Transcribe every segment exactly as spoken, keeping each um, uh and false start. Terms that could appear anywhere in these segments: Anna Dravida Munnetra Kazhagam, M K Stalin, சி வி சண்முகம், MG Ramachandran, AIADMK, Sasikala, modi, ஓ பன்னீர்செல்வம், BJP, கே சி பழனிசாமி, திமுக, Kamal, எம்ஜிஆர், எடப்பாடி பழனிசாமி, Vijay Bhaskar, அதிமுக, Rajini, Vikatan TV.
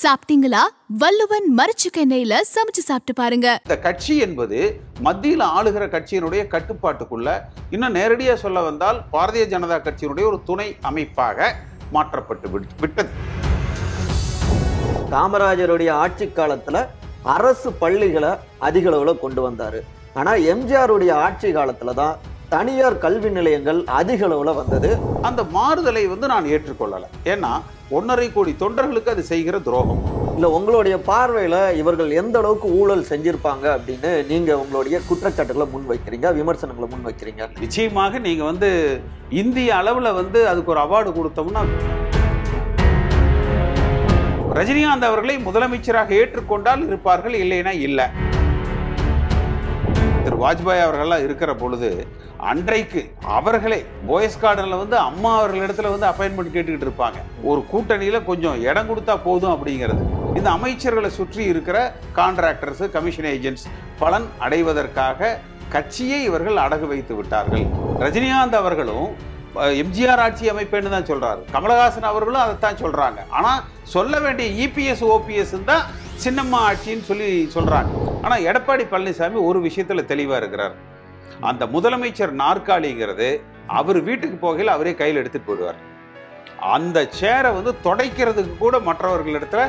சாப்டிங்களா வள்ளுவன் மரிச்சு கெண்ணையில சமைச்சு சாப்பிட்டு பாருங்க. இந்த கட்சி என்பது மத்தியில் ஆளுகிற கட்சியினுடைய கட்டுப்பாட்டுக்குள்ள, இன்னும் நேரடியா சொல்ல வந்தால் பாரதிய ஜனதா கட்சியினுடைய ஒரு துணை அமைப்பாக மாற்றப்பட்டு விட்டது. காமராஜருடைய ஆட்சி காலத்துல அரசு பள்ளிகளை அதிக அளவுல கொண்டு வந்தாரு. ஆனா எம்ஜிஆருடைய ஆட்சி காலத்துல தான் தனியார் கல்வி நிலையங்கள் அதிக அளவுல வந்தது. அந்த மாறுதலை வந்து நான் ஏற்றுக்கொள்ளலை. ஏன்னா ஒன்னரை கோடி தொண்டர்களுக்கு அது செய்கிற துரோகம். இல்லை, உங்களுடைய பார்வையில் இவர்கள் எந்த அளவுக்கு ஊழல் செஞ்சிருப்பாங்க அப்படின்னு நீங்கள் உங்களுடைய குற்றச்சாட்டுகளை முன் வைக்கிறீங்க, விமர்சனங்களை முன் வைக்கிறீங்க. நிச்சயமாக நீங்கள் வந்து இந்திய அளவில் வந்து அதுக்கு ஒரு அவார்டு கொடுத்தோம்னா, ரஜினிகாந்த் அவர்களை முதலமைச்சராக ஏற்றுக்கொண்டால் இருப்பார்கள், இல்லைன்னா இல்லை. திரு வாஜ்பாய் அவர்களெல்லாம் இருக்கிற பொழுது அன்றைக்கு அவர்களே போயஸ் கார்டனில் வந்து அம்மா அவர்கள் இடத்துல வந்து அப்பாயின்மெண்ட் கேட்டுக்கிட்டு இருப்பாங்க. ஒரு கூட்டணியில் கொஞ்சம் இடம் கொடுத்தா போதும் அப்படிங்கிறது. இந்த அமைச்சர்களை சுற்றி இருக்கிற கான்ட்ராக்டர்ஸு, கமிஷன் ஏஜென்ட்ஸ் பலன் அடைவதற்காக கட்சியை இவர்கள் அடகு வைத்து விட்டார்கள். ரஜினிகாந்த் அவர்களும் எம்ஜிஆர் ஆட்சி அமைப்பேன்னு தான் சொல்கிறாரு, கமலஹாசன் அவர்களும் அதைத்தான் சொல்கிறாங்க. ஆனால் சொல்ல வேண்டிய இபிஎஸ் ஓபிஎஸ் தான் சின்னம்மா ஆட்சின்னு சொல்லி சொல்கிறாங்க. ஆனால் எடப்பாடி பழனிசாமி ஒரு விஷயத்தில் தெளிவாக இருக்கிறார். அந்த முதலமைச்சர் நாற்காலிங்கிறது அவர் வீட்டுக்கு போகையில் அவரே கையில் எடுத்துட்டு போயிடுவார். அந்த சேரை வந்து தொடைக்கிறதுக்கு கூட மற்றவர்களிடத்துல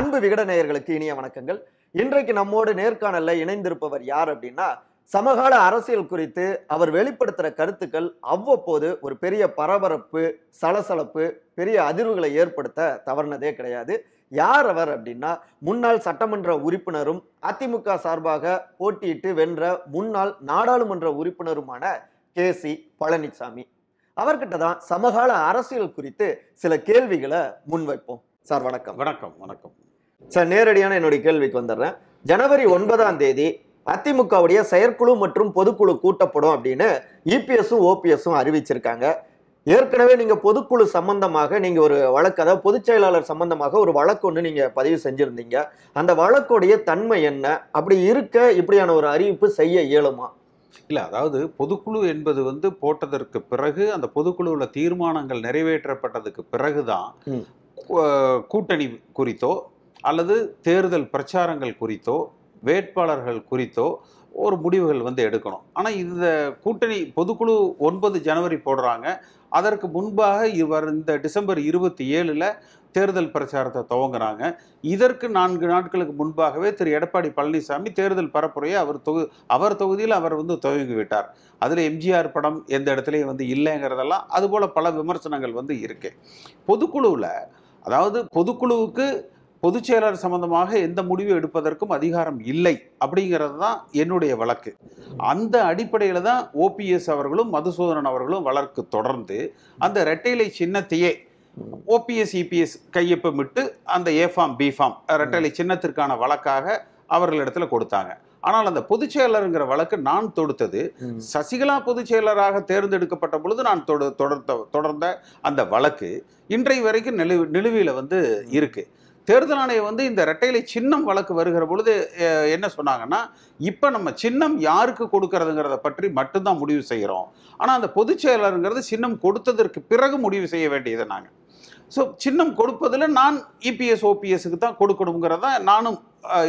அன்பு விகட நேயர்களுக்கு இனிய வணக்கங்கள். இன்றைக்கு நம்மோடு நேர்காணல்ல இணைந்திருப்பவர் யார் அப்படின்னா, சமகால அரசியல் குறித்து அவர் வெளிப்படுத்துகிற கருத்துக்கள் அவ்வப்போது ஒரு பெரிய பரபரப்பு, சலசலப்பு, பெரிய அதிர்வுகளை ஏற்படுத்த தவறினதே கிடையாது. யார் அவர் அப்படின்னா, முன்னாள் சட்டமன்ற உறுப்பினரும் அதிமுக சார்பாக போட்டியிட்டு வென்ற முன்னாள் நாடாளுமன்ற உறுப்பினருமான கே சி பழனிசாமி. அவர்கிட்ட தான் சமகால அரசியல் குறித்து சில கேள்விகளை முன்வைப்போம். சார் வணக்கம். வணக்கம். வணக்கம் சார். நேரடியான என்னுடைய கேள்விக்கு வந்துடுறேன். ஜனவரி ஒன்பதாம் தேதி அதிமுகவுடைய செயற்குழு மற்றும் பொதுக்குழு கூட்டப்படும் அப்படின்னு இபிஎஸும் ஓபிஎஸும் அறிவிச்சிருக்காங்க. ஏற்கனவே நீங்கள் பொதுக்குழு சம்பந்தமாக நீங்கள் ஒரு வழக்கு, அதாவது பொதுச் செயலாளர் சம்பந்தமாக ஒரு வழக்கு ஒன்று நீங்கள் பதிவு செஞ்சுருந்தீங்க. அந்த வழக்குடைய தன்மை என்ன? அப்படி இருக்க இப்படியான ஒரு அறிவிப்பு செய்ய இயலுமா? இல்லை, அதாவது பொதுக்குழு என்பது வந்து போட்டதற்கு பிறகு, அந்த பொதுக்குழுவில் தீர்மானங்கள் நிறைவேற்றப்பட்டதுக்கு பிறகு தான் கூட்டணி குறித்தோ அல்லது தேர்தல் பிரச்சாரங்கள் குறித்தோ வேட்பாளர்கள் குறித்தோ ஒரு முடிவுகள் வந்து எடுக்கணும். ஆனால் இந்த கூட்டணி பொதுக்குழு ஒன்பது ஜனவரி போடுறாங்க. அதற்கு முன்பாக இவர் இந்த டிசம்பர் இருபத்தி ஏழில் தேர்தல் பிரச்சாரத்தை துவங்குறாங்க. இதற்கு நான்கு நாட்களுக்கு முன்பாகவே திரு எடப்பாடி பழனிசாமி தேர்தல் பரப்புரையை அவர் தொகு அவர் தொகுதியில் அவர் வந்து துவங்கி விட்டார். அதில் எம்ஜிஆர் படம் எந்த இடத்துலையும் வந்து இல்லைங்கிறதெல்லாம், அதுபோல் பல விமர்சனங்கள் வந்து இருக்கு. பொதுக்குழுவில், அதாவது பொதுக்குழுவுக்கு பொதுச் செயலாளர் சம்பந்தமாக எந்த முடிவு எடுப்பதற்கும் அதிகாரம் இல்லை அப்படிங்கிறது தான் என்னுடைய வழக்கு. அந்த அடிப்படையில் தான் ஓபிஎஸ் அவர்களும் மதுசூதனன் அவர்களும் வழக்கு தொடர்ந்து அந்த இரட்டைலை சின்னத்தையே ஓபிஎஸ் இபிஎஸ் கையொப்பமிட்டு அந்த ஏ ஃபார்ம் பி ஃபார்ம் இரட்டைலை சின்னத்திற்கான வழக்காக அவர்களிடத்தில் கொடுத்தாங்க. ஆனால் அந்த பொதுச் செயலருங்கிற வழக்கு நான் தொடுத்தது, சசிகலா பொதுச் செயலராக தேர்ந்தெடுக்கப்பட்ட பொழுது நான் தொடு தொடர்ந்த தொடர்ந்த அந்த வழக்கு இன்றைய வரைக்கும் நிலு நிலுவையில் வந்து இருக்குது. தேர்தல் ஆணையம் வந்து இந்த இரட்டைலை சின்னம் வழக்கு வருகிற பொழுது என்ன சொன்னாங்கன்னா, இப்போ நம்ம சின்னம் யாருக்கு கொடுக்கறதுங்கிறத பற்றி மட்டும்தான் முடிவு செய்கிறோம். ஆனால் அந்த பொதுச் செயலருங்கிறது சின்னம் கொடுத்ததற்கு பிறகு முடிவு செய்ய வேண்டியது நாங்கள். ஸோ சின்னம் கொடுப்பதில் நான் இபிஎஸ் ஓபிஎஸ்க்கு தான் கொடுக்கணுங்கிறத நானும்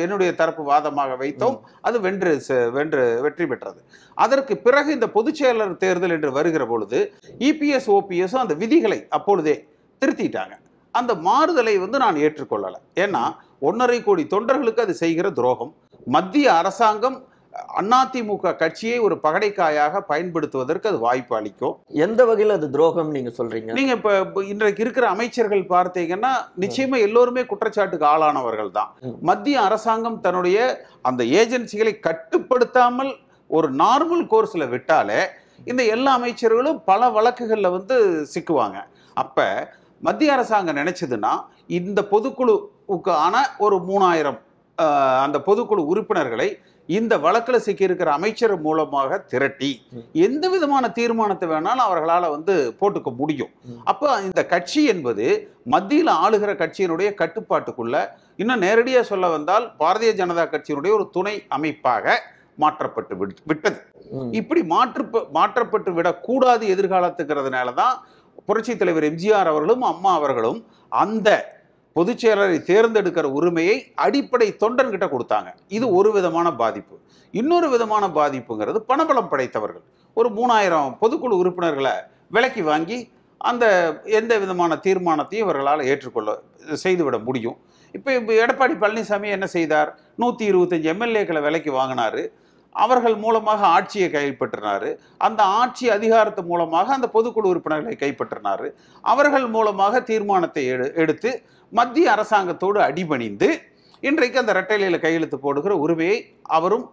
என்னுடைய தரப்பு வாதமாக வைத்தோம். அது வென்று வென்று வெற்றி பெற்றது. அதற்கு பிறகு இந்த பொதுச் செயலர் தேர்தல் என்று வருகிற பொழுது இபிஎஸ் ஓபிஎஸும் அந்த விதிகளை அப்பொழுதே திருத்திட்டாங்க. அந்த மாறுதலை வந்து நான் ஏற்றுக்கொள்ளலை. ஏன்னா ஒன்றரை கோடி தொண்டர்களுக்கு அது செய்கிற துரோகம். மத்திய அரசாங்கம் அதிமுக கட்சியை ஒரு பகடைக்காயாக பயன்படுத்துவதற்கு அது வாய்ப்பு அளிக்கும். எந்த வகையில் அது துரோகம் நீங்க சொல்றீங்க? நீங்க இப்ப இன்றைக்கு இருக்கிற அமைச்சர்கள் பார்த்தீங்கன்னா நிச்சயமா எல்லோருமே குற்றச்சாட்டுக்கு ஆளானவர்கள் தான். மத்திய அரசாங்கம் தன்னுடைய அந்த ஏஜென்சிகளை கட்டுப்படுத்தாமல் ஒரு நார்மல் கோர்ஸ்ல விட்டாலே இந்த எல்லா அமைச்சர்களும் பல வழக்குகளில் வந்து சிக்குவாங்க. அப்ப மத்திய அரசாங்கம் நினைச்சதுன்னா இந்த பொதுக்குழுவுக்கான ஒரு மூணாயிரம் அந்த பொதுக்குழு உறுப்பினர்களை இந்த வழக்கில் சிக்கியிருக்கிற அமைச்சர் மூலமாக திரட்டி எந்த விதமான தீர்மானத்தை வேணாலும் அவர்களால் வந்து போட்டுக்க முடியும். அப்போ இந்த கட்சி என்பது மத்தியில் ஆளுகிற கட்சியினுடைய கட்டுப்பாட்டுக்குள்ள, இன்னும் நேரடியாக சொல்ல வந்தால் பாரதிய ஜனதா கட்சியினுடைய ஒரு துணை அமைப்பாக மாற்றப்பட்டு விட்டது. இப்படி மாற்று மாற்றப்பட்டு விடக்கூடாது எதிர்காலத்துக்கிறதுனால தான் புரட்சித் தலைவர் எம்ஜிஆர் அவர்களும் அம்மா அவர்களும் அந்த பொதுச் செயலரை தேர்ந்தெடுக்கிற உரிமையை அடிப்படை தொண்டன்கிட்ட கொடுத்தாங்க. இது ஒரு விதமான பாதிப்பு. இன்னொரு விதமான பாதிப்புங்கிறது பணபலம் படைத்தவர்கள் ஒரு மூணாயிரம் பொதுக்குழு உறுப்பினர்களை விலக்கி வாங்கி அந்த எந்த விதமான தீர்மானத்தையும் இவர்களால் ஏற்றுக்கொள்ள செய்துவிட முடியும். இப்போ எடப்பாடி பழனிசாமி என்ன செய்தார்? நூற்றி இருபத்தஞ்சி எம்எல்ஏக்களை விலைக்கு வாங்கினார். அவர்கள் மூலமாக ஆட்சியை கைப்பற்றினார். அந்த ஆட்சி அதிகாரத்து மூலமாக அந்த பொதுக்குழு உறுப்பினர்களை கைப்பற்றினார். அவர்கள் மூலமாக தீர்மானத்தை எடுத்து மத்திய அரசாங்கத்தோடு அடிபணிந்து இன்றைக்கு அந்த இரட்டையில கையெழுத்து போடுகிற உரிமையை அவரும்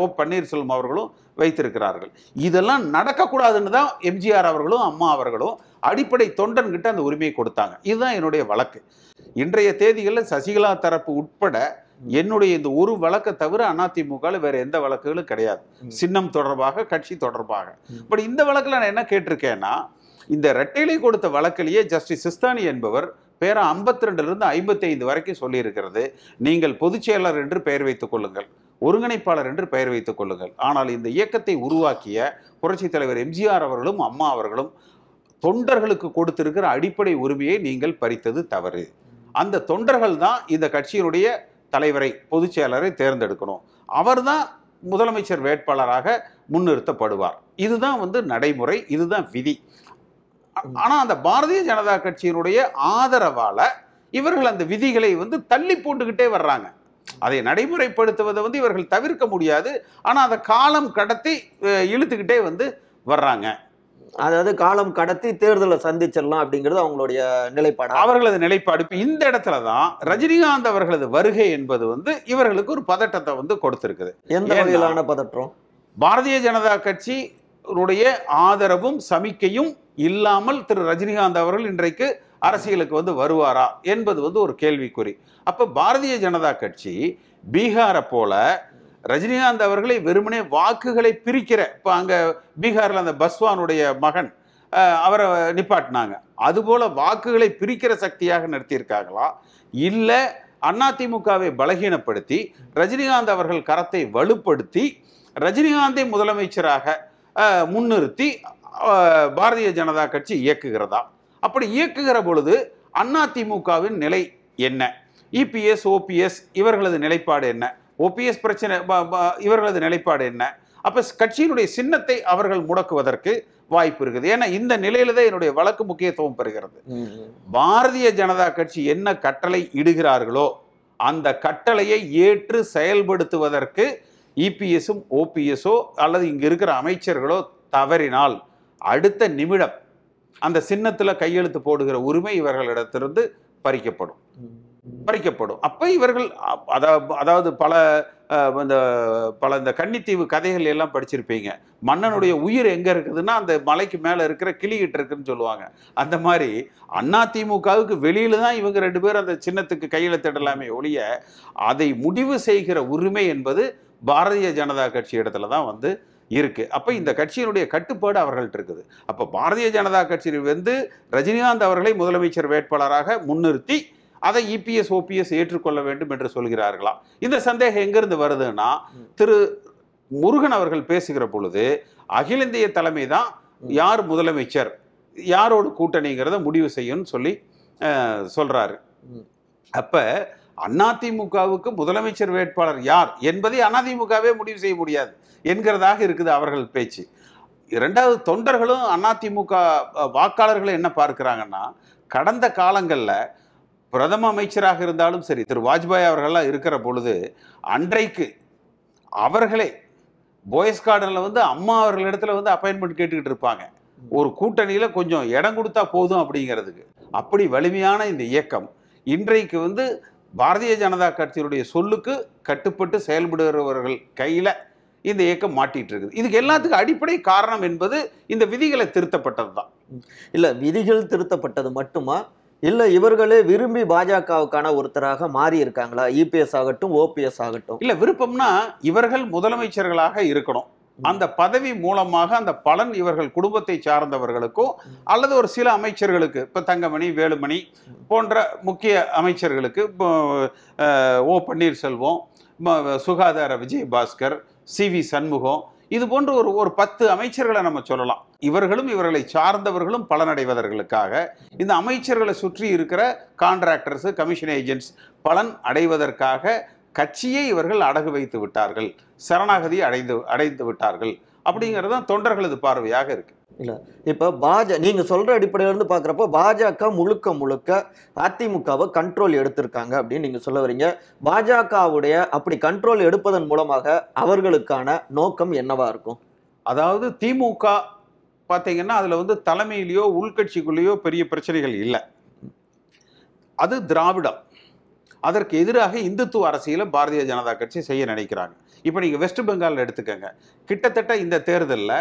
ஓ பன்னீர்செல்வம் அவர்களும் வைத்திருக்கிறார்கள். இதெல்லாம் நடக்கக்கூடாதுன்னு தான் எம்ஜிஆர் அவர்களும் அம்மா அவர்களும் அடிப்படை தொண்டன்கிட்ட அந்த உரிமையை கொடுத்தாங்க. இதுதான் என்னுடைய வழக்கு. இன்றைய தேதிகளில் சசிகலா தரப்பு உட்பட என்னுடைய இந்த ஒரு வழக்கை தவிர அதிமுகவில் வேற எந்த வழக்குகளும் கிடையாது, சின்னம் தொடர்பாக கட்சி தொடர்பாக. பட் இந்த வழக்கில் நான் என்ன கேட்டிருக்கேன்னா, இந்த இரட்டையிலை கொடுத்த வழக்கிலேயே ஜஸ்டிஸ் சிஸ்தானி என்பவர் பேரா ஐம்பத்தி ரெண்டுலேருந்து ஐம்பத்தி ஐந்து வரைக்கும் சொல்லியிருக்கிறது, நீங்கள் பொதுச் செயலர் என்று பெயர் வைத்துக் கொள்ளுங்கள், ஒருங்கிணைப்பாளர் என்று பெயர் வைத்துக் கொள்ளுங்கள். ஆனால் இந்த இயக்கத்தை உருவாக்கிய புரட்சித் தலைவர் எம்ஜிஆர் அவர்களும் அம்மா அவர்களும் தொண்டர்களுக்கு கொடுத்திருக்கிற அடிப்படை உரிமையை நீங்கள் பறித்தது தவறு. அந்த தொண்டர்கள் தான் இந்த கட்சியினுடைய தலைவரை பொதுச் செயலரை தேர்ந்தெடுக்கணும். அவர் தான் முதலமைச்சர் வேட்பாளராக முன்னிறுத்தப்படுவார். இதுதான் வந்து நடைமுறை, இதுதான் விதி. ஆனால் அந்த பாரதிய ஜனதா கட்சியினுடைய ஆதரவால இவர்கள் அந்த விதிகளை வந்து தள்ளி போட்டுக்கிட்டே வர்றாங்க. அதை நடைமுறைப்படுத்துவதை வந்து இவர்கள் தவிர்க்க முடியாது, ஆனால் அதை காலம் கடத்தி இழுத்துக்கிட்டே வந்து வர்றாங்க. அதாவது காலம் கடத்தி தேர்தலை சந்திச்சிடலாம் அப்படிங்கிறது அவங்களுடைய நிலைப்பாடு, அவர்களது நிலைப்பாடு. இப்போ இந்த இடத்துல தான் ரஜினிகாந்த் அவர்களது வருகை என்பது வந்து இவர்களுக்கு ஒரு பதட்டத்தை வந்து கொடுத்துருக்குது. எந்த வகையிலான பதற்றம்? பாரதிய ஜனதா கட்சியினுடைய ஆதரவும் சமிக்கையும் இல்லாமல் திரு ரஜினிகாந்த் அவர்கள் இன்றைக்கு அரசியலுக்கு வந்து வருவாரா என்பது வந்து ஒரு கேள்விக்குறி. அப்போ பாரதிய ஜனதா கட்சி பீகாரை போல ரஜினிகாந்த் அவர்களை வெறுமனே வாக்குகளை பிரிக்கிற, இப்போ அங்கே பீகாரில் அந்த பஸ்வானுடைய மகன் அவரை நிப்பாட்டினாங்க, அதுபோல் வாக்குகளை பிரிக்கிற சக்தியாக நிறுத்தியிருக்காங்களா, இல்லை அதிமுகவை பலகீனப்படுத்தி ரஜினிகாந்த் அவர்கள் கரத்தை வலுப்படுத்தி ரஜினிகாந்தை முதலமைச்சராக முன்னிறுத்தி பாரதிய ஜனதா கட்சி இயக்குகிறதா? அப்படி இயக்குகிற பொழுது அதிமுகவின் நிலை என்ன? இபிஎஸ் ஓபிஎஸ் இவர்களது நிலைப்பாடு என்ன? ஓபிஎஸ் பிரச்சனை இவர்களது நிலைப்பாடு என்ன? அப்போ கட்சியினுடைய சின்னத்தை அவர்கள் முடக்குவதற்கு வாய்ப்பு இருக்குது. ஏன்னா இந்த நிலையில தான் என்னுடைய வழக்கு முக்கியத்துவம் பெறுகிறது. பாரதிய ஜனதா கட்சி என்ன கட்டளை இடுகிறார்களோ அந்த கட்டளையை ஏற்று செயல்படுத்துவதற்கு இபிஎஸும் ஓபிஎஸோ அல்லது இங்கு இருக்கிற அமைச்சர்களோ தவறினால் அடுத்த நிமிடம் அந்த சின்னத்தில் கையெழுத்து போடுகிற உரிமை இவர்களிடத்திலிருந்து பறிக்கப்படும் பறிக்கப்படும் அப்போ இவர்கள் அதாவது பல இந்த பல இந்த கன்னித்தீவு கதைகள் எல்லாம் படிச்சிருப்பீங்க. மன்னனுடைய உயிர் எங்கே இருக்குதுன்னா அந்த மலைக்கு மேலே இருக்கிற கிளிகிட்டு இருக்குன்னு சொல்லுவாங்க. அந்த மாதிரி அதிமுகவுக்கு வெளியில தான் இவங்க ரெண்டு பேரும் அந்த சின்னத்துக்கு கையெழுத்திடலாமே ஒழிய அதை முடிவு செய்கிற உரிமை என்பது பாரதிய ஜனதா கட்சி இடத்துல தான் வந்து இருக்கு. அப்போ இந்த கட்சியினுடைய கட்டுப்பாடு அவர்கள்ட்ட இருக்குது. அப்போ பாரதிய ஜனதா கட்சி வந்து ரஜினிகாந்த் அவர்களை முதலமைச்சர் வேட்பாளராக முன்னிறுத்தி அதை இபிஎஸ் ஓபிஎஸ் ஏற்றுக்கொள்ள வேண்டும் என்று சொல்கிறார்களா? இந்த சந்தேகம் எங்கிருந்து வருதுன்னா, திரு முருகன் அவர்கள் பேசுகிற பொழுது அகில இந்திய தலைமை தான் யார் முதலமைச்சர் யாரோடு கூட்டணிங்கிறத முடிவு செய்யணும்னு சொல்லி சொல்றாரு. அப்ப அதிமுகவுக்கு முதலமைச்சர் வேட்பாளர் யார் என்பதை அதிமுகவே முடிவு செய்ய முடியாது என்கிறதாக இருக்குது அவர்கள் பேச்சு. இரண்டாவது, தொண்டர்களும் அதிமுக வாக்காளர்களை என்ன பார்க்கிறாங்கன்னா, கடந்த காலங்களில் பிரதம அமைச்சராக இருந்தாலும் சரி திரு வாஜ்பாய் அவர்களாக இருக்கிற பொழுது அன்றைக்கு அவர்களே பாய்ஸ் கார்டனில் வந்து அம்மா அவர்களிடத்துல வந்து அப்பாயின்மெண்ட் கேட்டுக்கிட்டு இருப்பாங்க, ஒரு கூட்டணியில் கொஞ்சம் இடம் கொடுத்தா போதும் அப்படிங்கிறதுக்கு. அப்படி வலிமையான இந்த இயக்கம் இன்றைக்கு வந்து பாரதிய ஜனதா கட்சியினுடைய சொல்லுக்கு கட்டுப்பட்டு செயல்படுகிறவர்கள் கையில் இந்த இயக்கம் மாட்டிகிட்டு இருக்குது. இதுக்கு எல்லாத்துக்கும் அடிப்படை காரணம் என்பது இந்த விதிகளை திருத்தப்பட்டது தான். இல்லை விதிகள் திருத்தப்பட்டது மட்டுமா, இல்லை இவர்களே விரும்பி பாஜகவுக்கான ஒருத்தராக மாறி இருக்காங்களா? இபிஎஸ் ஆகட்டும் ஓபிஎஸ் ஆகட்டும், இல்லை விருப்பம்னா இவர்கள் முதலமைச்சர்களாக இருக்கணும், அந்த பதவி மூலமாக அந்த பலன் இவர்கள் குடும்பத்தை சார்ந்தவர்களுக்கோ அல்லது ஒரு சில அமைச்சர்களுக்கு, இப்போ தங்கமணி வேலுமணி போன்ற முக்கிய அமைச்சர்களுக்கு, ஓ பன்னீர்செல்வம் சுகாதார விஜயபாஸ்கர் சி வி சண்முகம் இது போன்ற ஒரு ஒரு பத்து அமைச்சர்களை நம்ம சொல்லலாம். இவர்களும் இவர்களை சார்ந்தவர்களும் பலனடைவதற்காக இந்த அமைச்சர்களை சுற்றி இருக்கிற கான்ட்ராக்டர்ஸ், கமிஷன் ஏஜென்ட்ஸ் பலன் அடைவதற்காக கட்சியை இவர்கள் அடகு வைத்து விட்டார்கள், சரணாகதி அடைந்து அடைந்து விட்டார்கள் அப்படிங்கிறது தான் தொண்டர்களது பார்வையாக இருக்கு. இல்லை, இப்போ பாஜ நீங்கள் சொல்கிற அடிப்படையிலேருந்து பார்க்குறப்போ பாஜக முழுக்க முழுக்க அதிமுகவை கண்ட்ரோல் எடுத்திருக்காங்க அப்படின்னு நீங்கள் சொல்ல வரீங்க. பாஜகவுடைய அப்படி கண்ட்ரோல் எடுப்பதன் மூலமாக அவர்களுக்கான நோக்கம் என்னவாக இருக்கும்? அதாவது திமுக பார்த்தீங்கன்னா அதில் வந்து தலைமையிலேயோ உள்கட்சிக்குள்ளேயோ பெரிய பிரச்சனைகள் இல்லை. அது திராவிடம். அதற்கு எதிராக இந்துத்துவ அரசியலை பாரதிய ஜனதா கட்சி செய்ய நினைக்கிறாங்க. இப்போ நீங்கள் வெஸ்ட் பெங்காலில் எடுத்துக்கோங்க, கிட்டத்தட்ட இந்த தேர்தலில்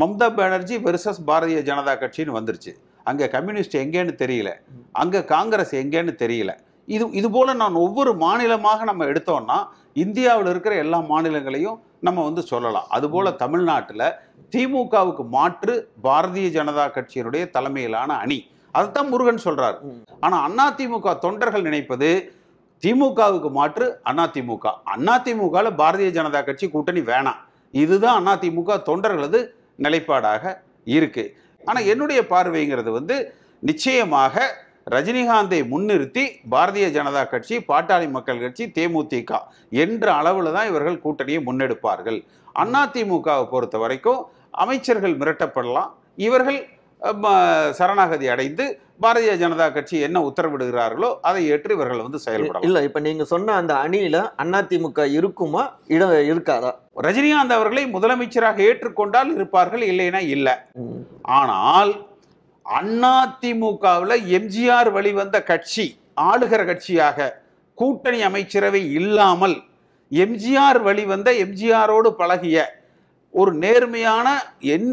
மம்தா பானர்ஜி வெர்சஸ் பாரதிய ஜனதா கட்சின்னு வந்துருச்சு. அங்கே கம்யூனிஸ்ட் எங்கேன்னு தெரியல, அங்கே காங்கிரஸ் எங்கேன்னு தெரியல. இது இது போல் நான் ஒவ்வொரு மாநிலமாக நம்ம எடுத்தோம்னா இந்தியாவில் இருக்கிற எல்லா மாநிலங்களையும் நம்ம வந்து சொல்லலாம். அதுபோல் தமிழ்நாட்டில் திமுகவுக்கு மாற்று பாரதிய ஜனதா கட்சியினுடைய தலைமையிலான அணி, அதுதான் முருகன் சொல்கிறார். ஆனால் அதிமுக தொண்டர்கள் நினைப்பது திமுகவுக்கு மாற்று அதிமுக, அதிமுகவில் பாரதிய ஜனதா கட்சி கூட்டணி வேணாம். இதுதான் அதிமுக தொண்டர்களது நிலைப்பாடாக இருக்கு. ஆனால் என்னுடைய பார்வைங்கிறது வந்து நிச்சயமாக ரஜினிகாந்தை முன்னிறுத்தி பாரதிய ஜனதா கட்சி, பாட்டாளி மக்கள் கட்சி, தேமுதிக என்ற அளவில் தான் இவர்கள் கூட்டணியை முன்னெடுப்பார்கள். அதிமுகவை பொறுத்த வரைக்கும் அமைச்சர்கள் மிரட்டப்படலாம், இவர்கள் சரணாகதி அடைந்து பாரதிய ஜனதா கட்சி என்ன உத்தரவிடுகிறார்களோ அதை ஏற்று இவர்கள் வந்து செயல்படலாம். இல்லை, இப்போ நீங்கள் சொன்ன அந்த அணியில் அதிமுக இருக்குமா இடம் இருக்காதா? ரஜினிகாந்த் அவர்களை முதலமைச்சராக ஏற்றுக்கொண்டால் இருப்பார்கள், இல்லைன்னா இல்லை. ஆனால் அதிமுகவில் எம்ஜிஆர் வழிவந்த கட்சி, ஆளுகிற கட்சியாக கூட்டணி அமைச்சரவை இல்லாமல் எம்ஜிஆர் வழிவந்த எம்ஜிஆரோடு பழகிய ஒரு நேர்மையான என்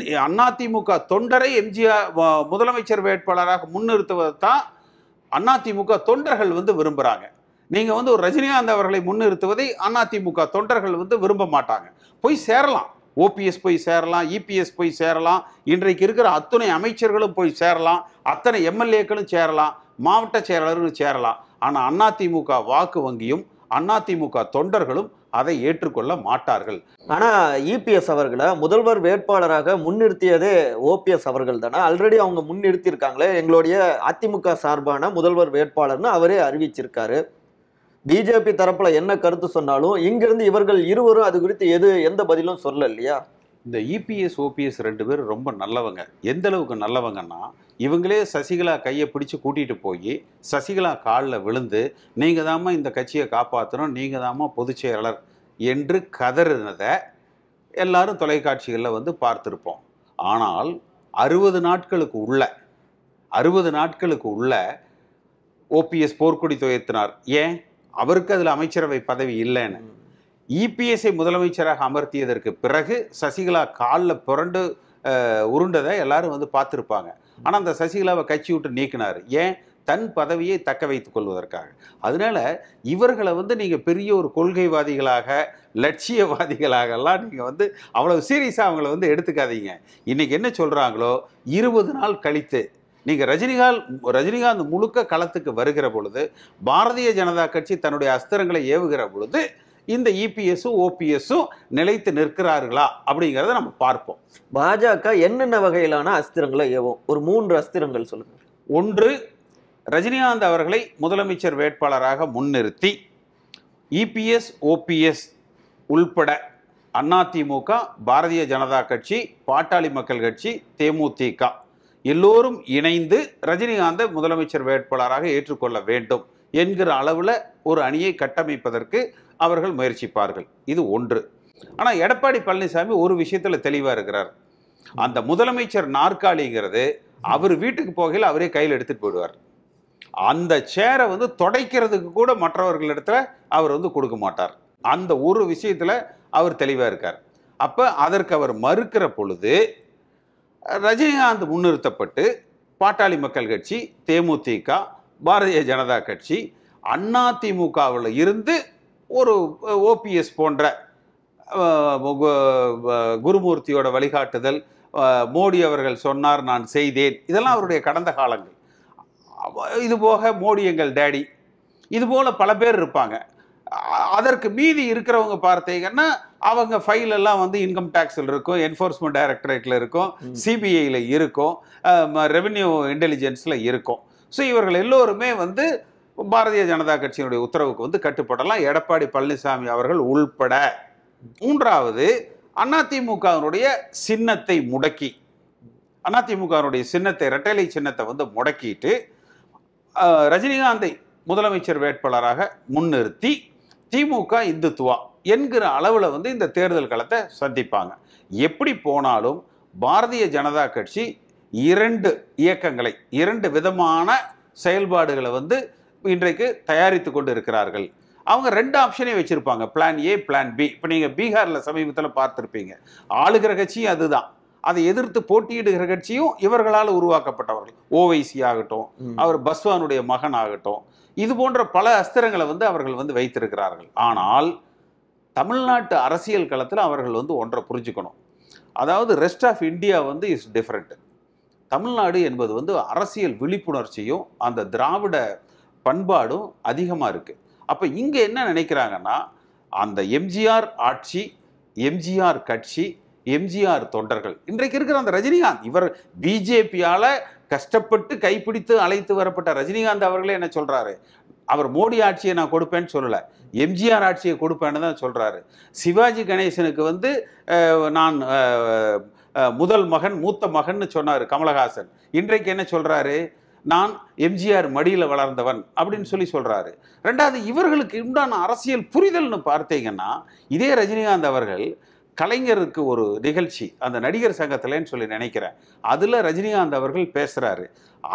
அதிமுக தொண்டரை எம்ஜிஆர் முதலமைச்சர் வேட்பாளராக முன்னிறுத்துவதைத்தான் அதிமுக தொண்டர்கள் வந்து விரும்புகிறாங்க. நீங்கள் வந்து ஒரு ரஜினிகாந்த் அவர்களை முன்னிறுத்துவதை அதிமுக தொண்டர்கள் வந்து விரும்ப மாட்டாங்க. போய் சேரலாம், ஓபிஎஸ் போய் சேரலாம், இபிஎஸ் போய் சேரலாம், இன்றைக்கு இருக்கிற அத்தனை அமைச்சர்களும் போய் சேரலாம், அத்தனை எம்எல்ஏக்களும் சேரலாம், மாவட்ட செயலாளர்களும் சேரலாம். ஆனால் அதிமுக வாக்கு வங்கியும் அதிமுக தொண்டர்களும் அதை ஏற்றுக்கொள்ள மாட்டார்கள். ஆனா இபிஎஸ் அவர்களை முதல்வர் வேட்பாளராக முன்னிறுத்தியதே ஓபிஎஸ் அவர்கள் தானே. ஆல்ரெடி அவங்க முன்னிறுத்தி இருக்காங்களே, எங்களுடைய அதிமுக சார்பான முதல்வர் வேட்பாளர்னு அவரே அறிவிச்சிருக்காரு. பிஜேபி தரப்புல என்ன கருத்து சொன்னாலும் இங்கிருந்து இவர்கள் இருவரும் அது குறித்து எது எந்த பதிலும் சொல்ல இல்லையா? இந்த இபிஎஸ் ஓபிஎஸ் ரெண்டு பேரும் ரொம்ப நல்லவங்க. எந்த அளவுக்கு நல்லவங்கன்னா இவங்களே சசிகலா கையை பிடிச்சி கூட்டிகிட்டு போய் சசிகலா காலில் விழுந்து நீங்கள் தாம்மா இந்த கட்சியை காப்பாற்றணும், நீங்கள் தாம்மா பொதுச் செயலாளர் என்று கதறினதை எல்லாரும் தொலைக்காட்சிகளில் வந்து பார்த்துருப்போம். ஆனால் அறுபது நாட்களுக்கு உள்ள அறுபது நாட்களுக்கு உள்ள ஓபிஎஸ் போர்க்குடி துயர்த்தினார். ஏன்? அவருக்கு அதில் அமைச்சரவை பதவி இல்லைன்னு. இபிஎஸ்ஐ முதலமைச்சராக அமர்த்தியதற்கு பிறகு சசிகலா காலில் புரண்டு உருண்டதை எல்லாரும் வந்து பார்த்துருப்பாங்க. ஆனால் அந்த சசிகலாவை கட்சி விட்டு நீக்கினார். ஏன்? தன் பதவியை தக்க வைத்துக் கொள்வதற்காக. அதனால இவர்களை வந்து நீங்கள் பெரிய ஒரு கொள்கைவாதிகளாக, லட்சியவாதிகளாகலாம் நீங்கள் வந்து அவ்வளோ சீரியஸாக அவங்கள வந்து எடுத்துக்காதீங்க. இன்றைக்கி என்ன சொல்கிறாங்களோ இருபது நாள் கழித்து நீங்கள் ரஜினிகாந்த் ரஜினிகாந்த் முழுக்க களத்துக்கு வருகிற பொழுது, பாரதிய ஜனதா கட்சி தன்னுடைய அஸ்திரங்களை ஏவுகிற பொழுது இந்த இபிஎஸும் ஓபிஎஸும் நிலைத்து நிற்கிறார்களா அப்படிங்கிறத நம்ம பார்ப்போம். பாஜக என்னென்ன வகையிலான அஸ்திரங்களை ஏவும்? ஒரு மூன்று அஸ்திரங்கள் சொல்லுங்கள். ஒன்று, ரஜினிகாந்த் அவர்களை முதலமைச்சர் வேட்பாளராக முன்னிறுத்தி இபிஎஸ் ஓபிஎஸ் உள்பட அதிமுக, பாரதிய ஜனதா கட்சி, பாட்டாளி மக்கள் கட்சி, தேமுதிக எல்லோரும் இணைந்து ரஜினிகாந்தை முதலமைச்சர் வேட்பாளராக ஏற்றுக்கொள்ள வேண்டும் என்கிற அளவில் ஒரு அணியை கட்டமைப்பதற்கு அவர்கள் முயற்சிப்பார்கள். இது ஒன்று. ஆனால் எடப்பாடி பழனிசாமி ஒரு விஷயத்தில் தெளிவாக இருக்கிறார். அந்த முதலமைச்சர் நாற்காலிங்கிறது அவர் வீட்டுக்கு போகையில் அவரே கையில் எடுத்துகிட்டு போயிடுவார். அந்த சேரை வந்து தொடைக்கிறதுக்கு கூட மற்றவர்களிடத்துல அவர் வந்து கொடுக்க மாட்டார். அந்த ஒரு விஷயத்தில் அவர் தெளிவாக இருக்கார். அப்போ அதற்கு அவர் மறுக்கிற பொழுது ரஜினிகாந்த் முன்னிறுத்தப்பட்டு பாட்டாளி மக்கள் கட்சி, தேமுதிக, பாரதிய ஜனதா கட்சி, அதிமுகவில் இருந்து ஒரு ஓபிஎஸ் போன்ற குருமூர்த்தியோட வழிகாட்டுதல், மோடி அவர்கள் சொன்னார் நான் செய்தேன், இதெல்லாம் அவருடைய கடந்த காலங்கள். இது போக மோடி எங்கள் டேடி, இதுபோல் பல பேர் இருப்பாங்க. அதற்கு மீதி இருக்கிறவங்க பார்த்தீங்கன்னா அவங்க ஃபைல் எல்லாம் வந்து இன்கம் டேக்ஸில் இருக்கும், என்ஃபோர்ஸ்மெண்ட் டைரக்டரேட்டில் இருக்கும், சிபிஐயில் இருக்கும், ரெவென்யூ இன்டெலிஜென்ஸில் இருக்கும். ஸோ இவர்கள் எல்லோருமே வந்து பாரதிய ஜனதா கட்சியினுடைய உத்தரவுக்கு வந்து கட்டுப்படலாம், எடப்பாடி பழனிசாமி அவர்கள் உள்பட. மூன்றாவது, அதிமுகவினுடைய சின்னத்தை முடக்கி, அதிமுகவினுடைய சின்னத்தை, இரட்டைலை சின்னத்தை வந்து முடக்கிட்டு ரஜினிகாந்தை முதலமைச்சர் வேட்பாளராக முன்னிறுத்தி திமுக இந்துத்துவா என்கிற அளவில் வந்து இந்த தேர்தல் களத்தை சந்திப்பாங்க. எப்படி போனாலும் பாரதிய ஜனதா கட்சி இரண்டு இயக்கங்களை, இரண்டு விதமான செயல்பாடுகளை வந்து இன்றைக்கு தயாரித்து கொண்டு இருக்கிறார்கள். அவங்க ரெண்டு ஆப்ஷனே வச்சுருப்பாங்க, பிளான் ஏ, பிளான் பி. இப்போ நீங்கள் பீகாரில் சமீபத்தில் பார்த்துருப்பீங்க, ஆளுகிற கட்சியும் அதுதான், அதை எதிர்த்து போட்டியிடுகிற கட்சியும் இவர்களால் உருவாக்கப்பட்டவர்கள். ஓவைசி ஆகட்டும், அவர் பஸ்வானுடைய மகன் ஆகட்டும், இது போன்ற பல அஸ்திரங்களை வந்து அவர்கள் வந்து வைத்திருக்கிறார்கள். ஆனால் தமிழ்நாட்டு அரசியல் களத்தில் அவர்கள் வந்து ஒன்றை புரிஞ்சுக்கணும், அதாவது ரெஸ்ட் ஆஃப் இந்தியா வந்து இஸ் டிஃப்ரெண்ட். தமிழ்நாடு என்பது வந்து அரசியல் விழிப்புணர்ச்சியும் அந்த திராவிட பண்பாடும் அதிகமாக இருக்குது. அப்போ இங்கே என்ன நினைக்கிறாங்கன்னா, அந்த எம்ஜிஆர் ஆட்சி, எம்ஜிஆர் கட்சி, எம்ஜிஆர் தொண்டர்கள், இன்றைக்கு இருக்கிற அந்த ரஜினிகாந்த், இவர் பிஜேபியால் கஷ்டப்பட்டு கைப்பிடித்து அழைத்து வரப்பட்ட ரஜினிகாந்த் அவர்களே என்ன சொல்கிறாரு, அவர் மோடி ஆட்சியை நான் கொடுப்பேன்னு சொல்லலை, எம்ஜிஆர் ஆட்சியை கொடுப்பேன்னு தான் சொல்கிறாரு. சிவாஜி கணேசனுக்கு வந்து நான் முதல் மகன், மூத்த மகன்னு சொன்னார் கமலஹாசன். இன்றைக்கு என்ன சொல்கிறாரு, நான் எம்ஜிஆர் மடியில் வளர்ந்தவன் அப்படின்னு சொல்லி சொல்கிறாரு. ரெண்டாவது, இவர்களுக்கு உண்டான அரசியல் புரிதல்னு பார்த்தீங்கன்னா, இதே ரஜினிகாந்த் அவர்கள் கலைஞருக்கு ஒரு நிகழ்ச்சி, அந்த நடிகர் சங்கத்தில்ன்னு சொல்லி நினைக்கிறேன், அதில் ரஜினிகாந்த் அவர்கள் பேசுகிறாரு,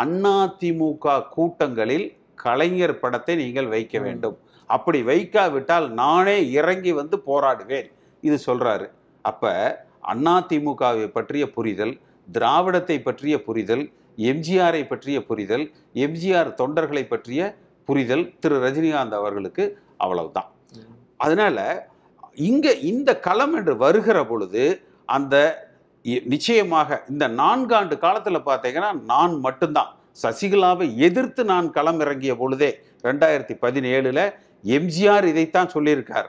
அதிமுக கூட்டங்களில் கலைஞர் படத்தை நீங்கள் வைக்க வேண்டும், அப்படி வைக்காவிட்டால் நானே இறங்கி வந்து போராடுவேன், இது சொல்கிறாரு. அப்போ அதிமுகவை பற்றிய புரிதல், திராவிடத்தை பற்றிய புரிதல், எம்ஜிஆரை பற்றிய புரிதல், எம்ஜிஆர் தொண்டர்களை பற்றிய புரிதல் திரு ரஜினிகாந்த் அவர்களுக்கு அவ்வளவுதான். அதனால் இங்கே இந்த களம் என்று வருகிற பொழுது அந்த நிச்சயமாக இந்த நான்காண்டு காலத்தில் பார்த்தீங்கன்னா, நான் மட்டும்தான் சசிகலாவை எதிர்த்து நான் களம் இறங்கிய பொழுதே ரெண்டாயிரத்தி பதினேழுல எம்ஜிஆர் இதைத்தான் சொல்லியிருக்கார்,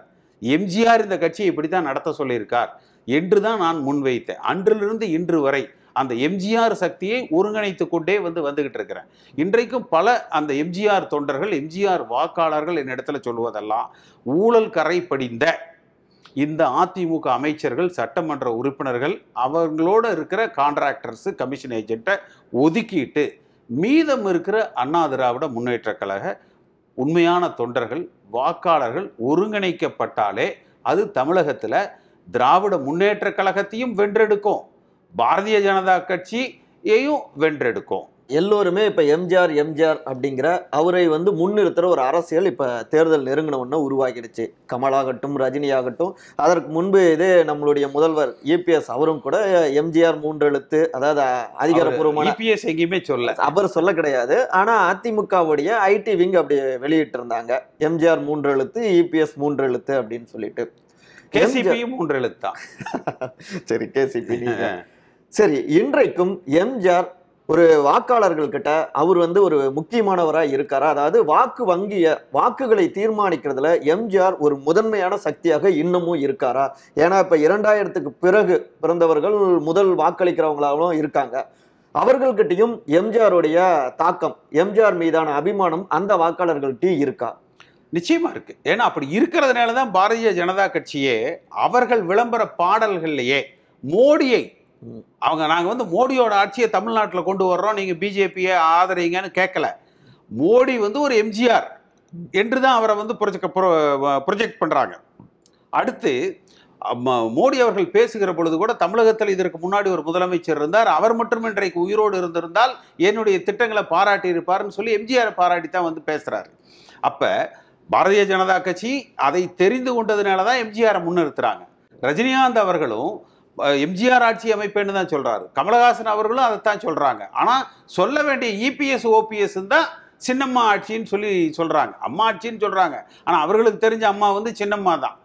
எம்ஜிஆர் இந்த கட்சியை இப்படி தான் நடத்த சொல்லியிருக்கார் என்று தான் நான் முன்வைத்தேன். அன்றிலிருந்து இன்று வரை அந்த எம்ஜிஆர் சக்தியை ஒருங்கிணைத்து கொண்டே வந்து வந்துகிட்டு இருக்கிறேன். இன்றைக்கும் பல அந்த எம்ஜிஆர் தொண்டர்கள், எம்ஜிஆர் வாக்காளர்கள் என்னிடத்துல சொல்வதெல்லாம், ஊழல் கரை படிந்த இந்த அதிமுக அமைச்சர்கள், சட்டமன்ற உறுப்பினர்கள், அவங்களோட இருக்கிற கான்ட்ராக்டர்ஸ், கமிஷன் ஏஜென்ட்டை ஒதுக்கிட்டு மீதம் இருக்கிற அண்ணா திராவிட முன்னேற்ற கழக உண்மையான தொண்டர்கள், வாக்காளர்கள் ஒருங்கிணைக்கப்பட்டாலே அது தமிழகத்தில் திராவிட முன்னேற்ற கழகத்தையும் வென்றெடுக்கும், பாரதிய ஜனதா கட்சியையும் வென்றெடுக்கும். எல்லோருமே இப்போ எம்ஜிஆர் எம்ஜிஆர் அப்படிங்கிற அவரை வந்து முன்னிறுத்துகிற ஒரு அரசியல் இப்போ தேர்தல் நெருங்கினவுன்னா உருவாகிடுச்சு. கமலாகட்டும், ரஜினி ஆகட்டும், அதற்கு முன்பு இதே நம்மளுடைய முதல்வர் இபிஎஸ் அவரும் கூட எம்ஜிஆர் மூன்று எழுத்து, அதாவது அதிகாரப்பூர்வமான இபிஎஸ் எங்கேயுமே சொல்ல அவர் சொல்ல கிடையாது, ஆனால் அதிமுகவுடைய ஐடி விங் அப்படி வெளியிட்டு இருந்தாங்க, எம்ஜிஆர் மூன்று எழுத்து, இபிஎஸ் மூன்று எழுத்து அப்படின்னு சொல்லிட்டு. கேசிபியும் மூன்று எழுத்தான். சரி, கேசிபி சரி. இன்றைக்கும் எம்ஜிஆர் ஒரு வாக்காளர்கள்கிட்ட அவர் வந்து ஒரு முக்கியமானவராக இருக்காரா? அதாவது வாக்கு வங்கிய வாக்குகளை தீர்மானிக்கிறதுல எம்ஜிஆர் ஒரு முதன்மையான சக்தியாக இன்னமும் இருக்காரா? ஏன்னா இப்போ இரண்டாயிரத்துக்கு பிறகு பிறந்தவர்கள் முதல் வாக்களிக்கிறவங்களாகவும் இருக்காங்க, அவர்கள்கிட்டையும் எம்ஜிஆருடைய தாக்கம், எம்ஜிஆர் மீதான அபிமானம் அந்த வாக்காளர்கள்ட்டையும் இருக்கா? நிச்சயமாக இருக்குது. ஏன்னா அப்படி இருக்கிறதுனால தான் பாரதிய ஜனதா கட்சியே அவர்கள் விளம்பர பாடல்கள்லையே மோடியை அவங்க, நாங்கள் வந்து மோடியோட ஆட்சியை தமிழ்நாட்டில் கொண்டு வர்றோம், நீங்கள் பிஜேபியை ஆதரிங்கன்னு கேட்கல, மோடி வந்து ஒரு எம்ஜிஆர் என்று தான் அவரை வந்து ப்ரொஜெக்ட் பண்ணுறாங்க. அடுத்து மோடி அவர்கள் பேசுகிற பொழுது கூட, தமிழகத்தில் இதற்கு முன்னாடி ஒரு முதலமைச்சர் இருந்தார், அவர் மட்டும் இன்றைக்கு உயிரோடு இருந்திருந்தால் என்னுடைய திட்டங்களை பாராட்டி இருப்பார்னு சொல்லி எம்ஜிஆரை பாராட்டி தான் வந்து பேசுகிறாரு. அப்போ பாரதிய ஜனதா கட்சி அதை தெரிந்து கொண்டதுனால தான் எம்ஜிஆரை முன்னிறுத்துறாங்க. ரஜினிகாந்த் அவர்களும் எம்ஜிஆர் ஆட்சி அமைப்பேன்னு தான் சொல்கிறாரு, கமலஹாசன் அவர்களும் அதைத்தான் சொல்கிறாங்க. ஆனால் சொல்ல வேண்டிய இபிஎஸ் ஓபிஎஸ் தான் சின்னம்மா ஆட்சின்னு சொல்லி சொல்கிறாங்க, அம்மா ஆட்சின்னு சொல்கிறாங்க, ஆனால் அவர்களுக்கு தெரிஞ்ச அம்மா வந்து சின்னம்மா தான்.